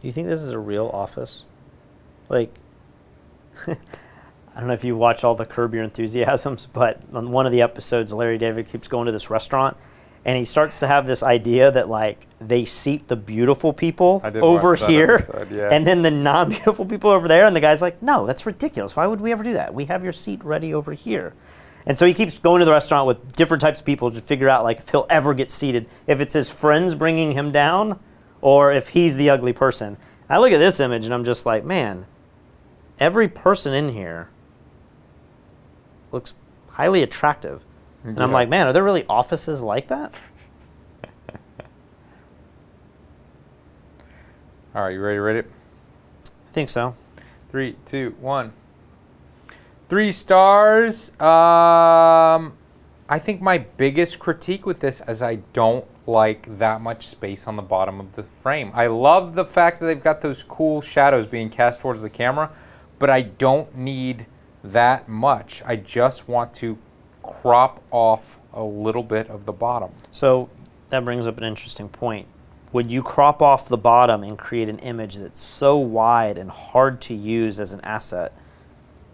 Do you think this is a real office? Like, I don't know if you watch all the Curb Your Enthusiasms, but on one of the episodes, Larry David keeps going to this restaurant, and he starts to have this idea that, like, they seat the beautiful people over here, and then the non-beautiful people over there, and the guy's like, no, that's ridiculous. Why would we ever do that? We have your seat ready over here. And so he keeps going to the restaurant with different types of people to figure out, like, if he'll ever get seated, if it's his friends bringing him down, or if he's the ugly person. I look at this image and I'm just like, man, every person in here looks highly attractive. Yeah. And I'm like, man, are there really offices like that? All right, you ready to rate it? I think so. 3, 2, 1. 3 stars. I think my biggest critique with this is I don't like that much space on the bottom of the frame. I love the fact that they've got those cool shadows being cast towards the camera, but I don't need that much. I just want to crop off a little bit of the bottom. So that brings up an interesting point. Would you crop off the bottom and create an image that's so wide and hard to use as an asset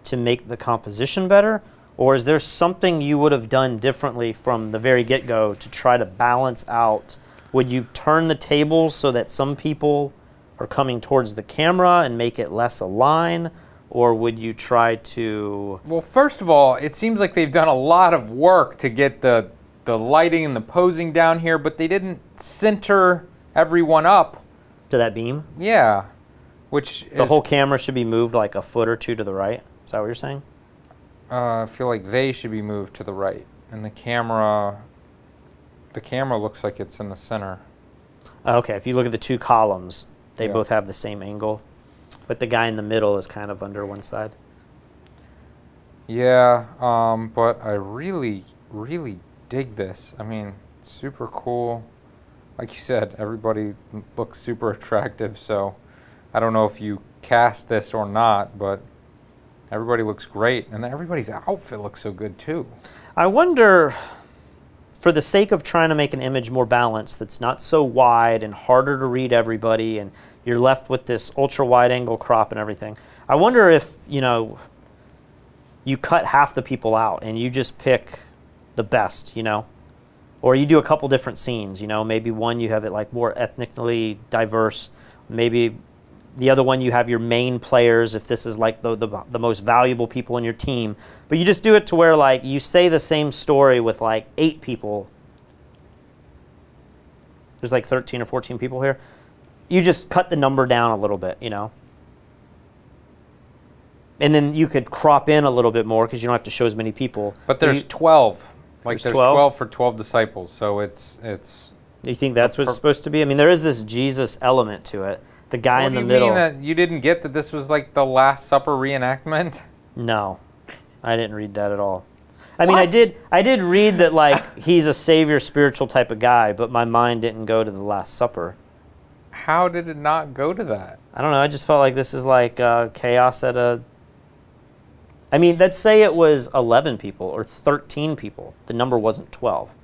to make the composition better? Or is there something you would have done differently from the very get-go to try to balance out? Would you turn the tables so that some people are coming towards the camera and make it less aligned? Or would you try to... Well, first of all, it seems like they've done a lot of work to get the lighting and the posing down here, but they didn't center everyone up. To that beam? Yeah. Which the whole camera should be moved like a foot or two to the right? Is that what you're saying? I feel like they should be moved to the right, and the camera looks like it's in the center. Okay, if you look at the 2 columns, they both have the same angle, but the guy in the middle is kind of under one side. Yeah, but I really, really dig this. I mean, it's super cool. Like you said, everybody looks super attractive, so I don't know if you cast this or not, but... Everybody looks great, and everybody's outfit looks so good, too. I wonder, for the sake of trying to make an image more balanced that's not so wide and harder to read everybody, and you're left with this ultra-wide-angle crop and everything, I wonder if, you know, you cut half the people out and you just pick the best, you know? Or you do a couple different scenes, you know? Maybe one you have it, like, more ethnically diverse, maybe... The other one, you have your main players, if this is like the most valuable people in your team. But you just do it to where, like, you say the same story with, like, 8 people. There's, like, 13 or 14 people here. You just cut the number down a little bit, you know? And then you could crop in a little bit more because you don't have to show as many people. But there's 12. Like, there's 12 for 12 disciples, so it's... You think that's what it's supposed to be? I mean, there is this Jesus element to it. the guy in the middle. What do you mean that you didn't get that this was like the Last Supper reenactment? No, I didn't read that at all. I mean, I did read that, like, he's a savior spiritual type of guy, but my mind didn't go to the Last Supper. How did it not go to that? I don't know. I just felt like this is like chaos at a... I mean, let's say it was 11 people or 13 people. The number wasn't 12.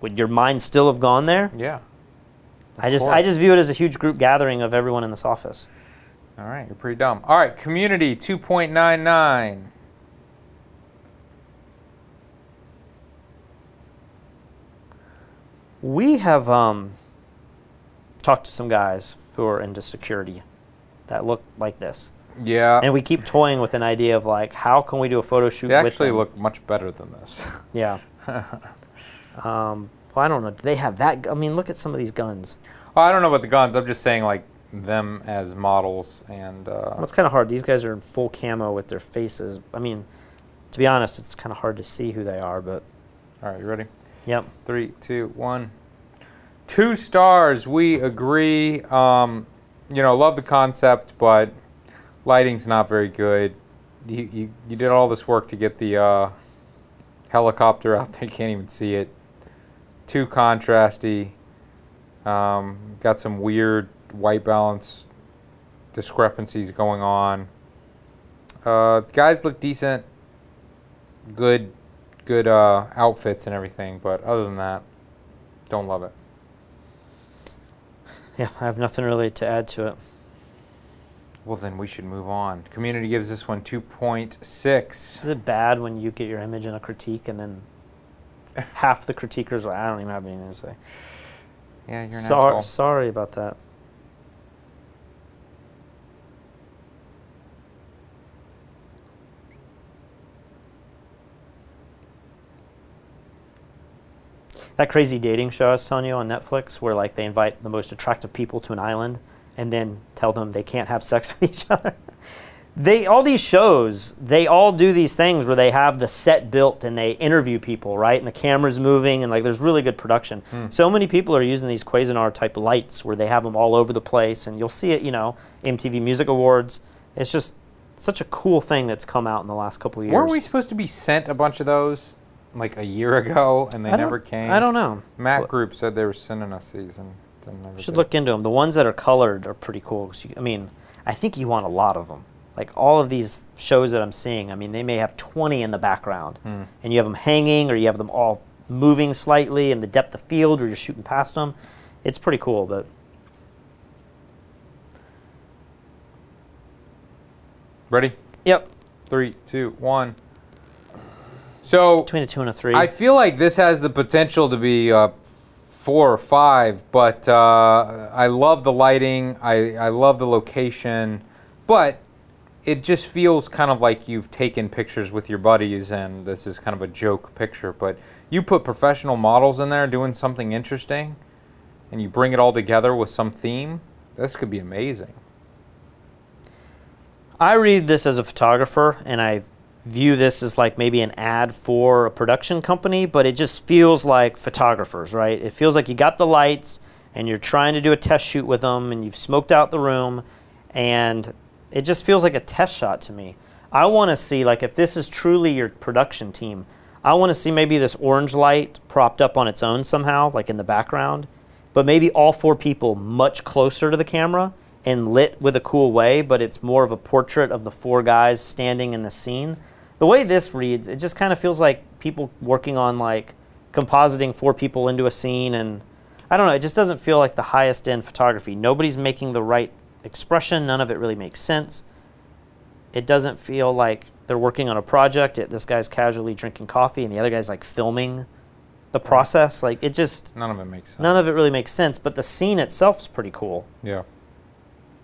Would your mind still have gone there? Yeah. I just view it as a huge group gathering of everyone in this office. All right, you're pretty dumb. All right, Community 2.99. We have talked to some guys who are into security that look like this. Yeah. And we keep toying with an idea of, like, how can we do a photo shoot with them? They actually look much better than this. Yeah. Well, I don't know. Do they have that? I mean, look at some of these guns. Well, I don't know about the guns. I'm just saying, like, them as models. And well, it's kind of hard. These guys are in full camo with their faces. I mean, to be honest, it's kind of hard to see who they are. But all right, you ready? Yep. 3, 2, 1. 2 stars. We agree. You know, love the concept, but lighting's not very good. You did all this work to get the helicopter out there. You can't even see it. Too contrasty. Got some weird white balance discrepancies going on. Guys look decent. Good outfits and everything, but other than that, don't love it. Yeah, I have nothing really to add to it. Well, then we should move on. Community gives this one 2.6. Is it bad when you get your image in a critique and then half the critiquers are like, I don't even have anything to say? Yeah, you're an asshole. Sorry about that. That crazy dating show I was telling you on Netflix where, like, they invite the most attractive people to an island and then tell them they can't have sex with each other. All these shows, they all do these things where they have the set built and they interview people, right? And the camera's moving and, like, there's really good production. So many people are using these Cuisinart-type lights where they have them all over the place, and you'll see it, you know, MTV Music Awards. It's just such a cool thing that's come out in the last couple of years. Weren't we supposed to be sent a bunch of those like a year ago, and they never came? I don't know. Mac Group said they were sending us these, and never should look into them. The ones that are colored are pretty cool. I mean, I think you want a lot of them. Like, all of these shows that I'm seeing, I mean, they may have 20 in the background, and you have them hanging, or you have them all moving slightly in the depth of field, or you're shooting past them. It's pretty cool, but... Ready? Yep. 3, 2, 1... So, between a 2 and a 3. I feel like this has the potential to be 4 or 5, but I love the lighting. I love the location, but it just feels kind of like you've taken pictures with your buddies and this is kind of a joke picture, but you put professional models in there doing something interesting and you bring it all together with some theme. This could be amazing. I read this as a photographer, and I view this as like maybe an ad for a production company, but it just feels like photographers, right? It feels like you got the lights and you're trying to do a test shoot with them and you've smoked out the room, and it just feels like a test shot to me. I want to see, like, if this is truly your production team, I want to see maybe this orange light propped up on its own somehow, like in the background, but maybe all 4 people much closer to the camera and lit with a cool way, but it's more of a portrait of the 4 guys standing in the scene. The way this reads, it just kind of feels like people working on, like, compositing 4 people into a scene, and I don't know, it just doesn't feel like the highest end photography. Nobody's making the right expression, none of it really makes sense. It doesn't feel like they're working on a project. This guy's casually drinking coffee and the other guy's, like, filming the process. Like, it just... None of it makes sense. None of it really makes sense, but the scene itself's pretty cool. Yeah.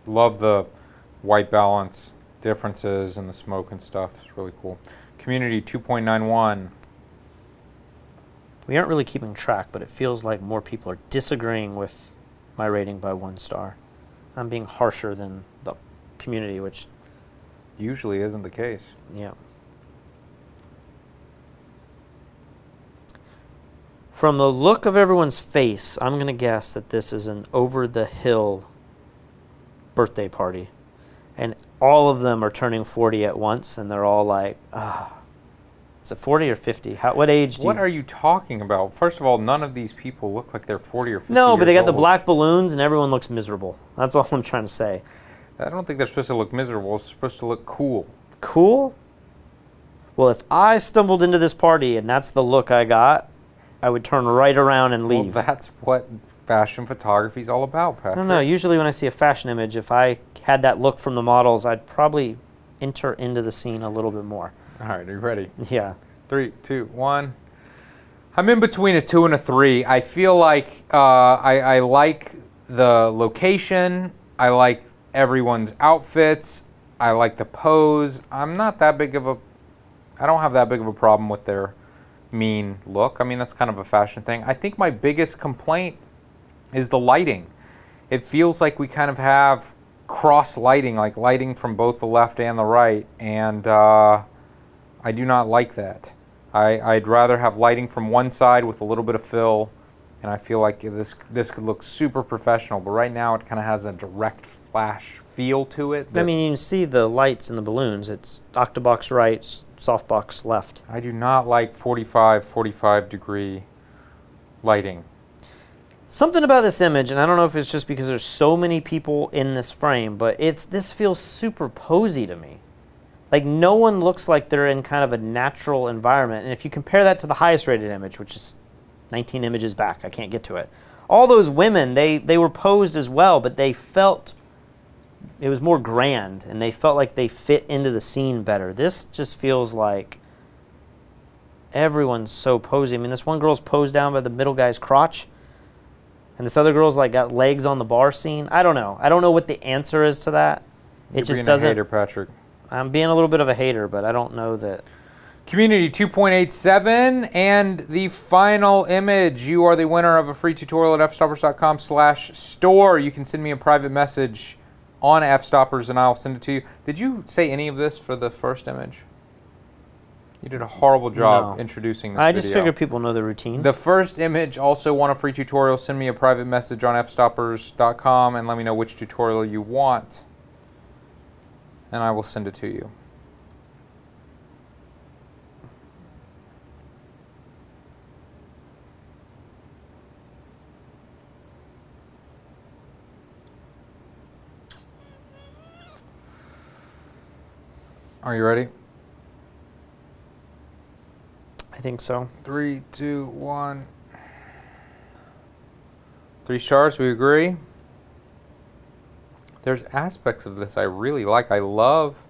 Love the white balance differences and the smoke and stuff. It's really cool. Community 2.91. We aren't really keeping track, but it feels like more people are disagreeing with my rating by 1 star. I'm being harsher than the community, which usually isn't the case. Yeah. From the look of everyone's face, I'm going to guess that this is an over-the-hill birthday party, and all of them are turning 40 at once, and they're all like, ah. Is it 40 or 50? What age do you... What are you talking about? First of all, none of these people look like they're 40 or 50 years old. No, but they got the black balloons, and everyone looks miserable. That's all I'm trying to say. I don't think they're supposed to look miserable. It's supposed to look cool. Cool? Well, if I stumbled into this party and that's the look I got, I would turn right around and leave. Well, that's what fashion photography is all about, Patrick. I don't know. Usually when I see a fashion image, if I had that look from the models, I'd probably enter into the scene a little bit more. All right, are you ready? Yeah. 3, 2, 1. I'm in between a 2 and a 3. I feel like I like the location. I like everyone's outfits. I like the pose. I'm not that big of a... I don't have that big of a problem with their mean look. I mean, that's kind of a fashion thing. I think my biggest complaint is the lighting. It feels like we kind of have cross lighting, like lighting from both the left and the right, and... I do not like that. I'd rather have lighting from one side with a little bit of fill, and I feel like this could look super professional, but right now it kind of has a direct flash feel to it. I mean, you can see the lights and the balloons. It's octobox right, softbox left. I do not like 45 degree lighting. Something about this image, and I don't know if it's just because there's so many people in this frame, but this feels super posy to me. Like, no one looks like they're in kind of a natural environment. And if you compare that to the highest rated image, which is 19 images back, I can't get to it. All those women, they were posed as well, but they felt, it was more grand, and they felt like they fit into the scene better. This just feels like everyone's so posy. I mean, this one girl's posed down by the middle guy's crotch, and this other girl's like got legs on the bar scene. I don't know. I don't know what the answer is to that. It just doesn't... You're being a hater, Patrick. I'm being a little bit of a hater, but I don't know that. Community 2.87 and the final image. You are the winner of a free tutorial at fstoppers.com/store. You can send me a private message on fstoppers and I'll send it to you. Did you say any of this for the first image? You did a horrible job introducing this video. I just figured people know the routine. The first image also won a free tutorial. Send me a private message on fstoppers.com and let me know which tutorial you want, and I will send it to you. Are you ready? I think so. 3, 2, 1. 3 stars, we agree. There's aspects of this I really like. I love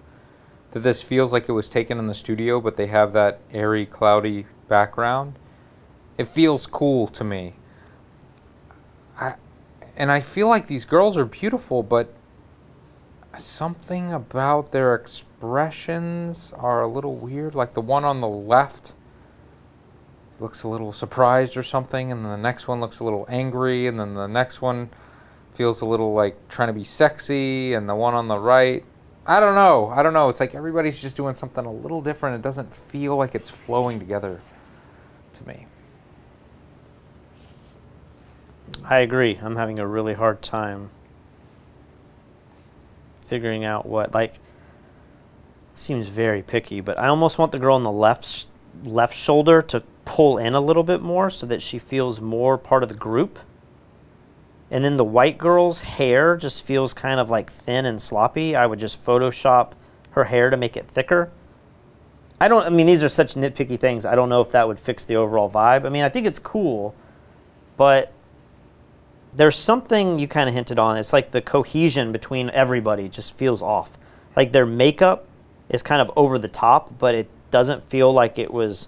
that this feels like it was taken in the studio, but they have that airy, cloudy background. It feels cool to me. And I feel like these girls are beautiful, but something about their expressions are a little weird. Like the one on the left looks a little surprised or something, and then the next one looks a little angry, and then the next one feels a little like trying to be sexy, and the one on the right, I don't know. It's like everybody's just doing something a little different. It doesn't feel like it's flowing together to me. I agree. I'm having a really hard time figuring out what, like, seems very picky, but I almost want the girl on the left shoulder to pull in a little bit more so that she feels more part of the group. And then the white girl's hair just feels kind of like thin and sloppy. I would just Photoshop her hair to make it thicker. I mean, these are such nitpicky things. I don't know if that would fix the overall vibe. I mean, I think it's cool, but there's something you kind of hinted on. It's like the cohesion between everybody just feels off. Like their makeup is kind of over the top, but it doesn't feel like it was...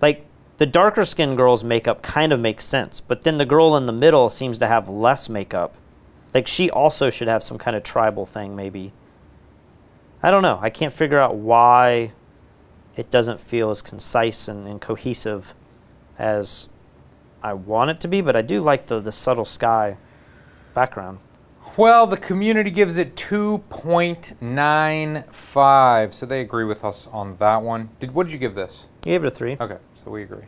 Like... The darker skinned girl's makeup kind of makes sense, but then the girl in the middle seems to have less makeup. Like she also should have some kind of tribal thing maybe. I don't know. I can't figure out why it doesn't feel as concise and cohesive as I want it to be, but I do like the subtle sky background. Well, the community gives it 2.95, so they agree with us on that one. What did you give this? You gave it a 3. Okay. So we agree.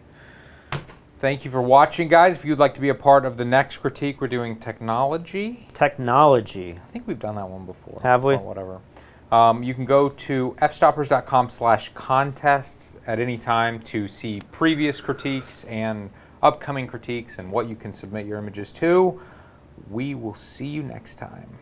Thank you for watching, guys. If you'd like to be a part of the next critique, we're doing technology. Technology. I think we've done that one before. Have we? Oh, whatever. You can go to fstoppers.com/contests at any time to see previous critiques and upcoming critiques and what you can submit your images to. We will see you next time.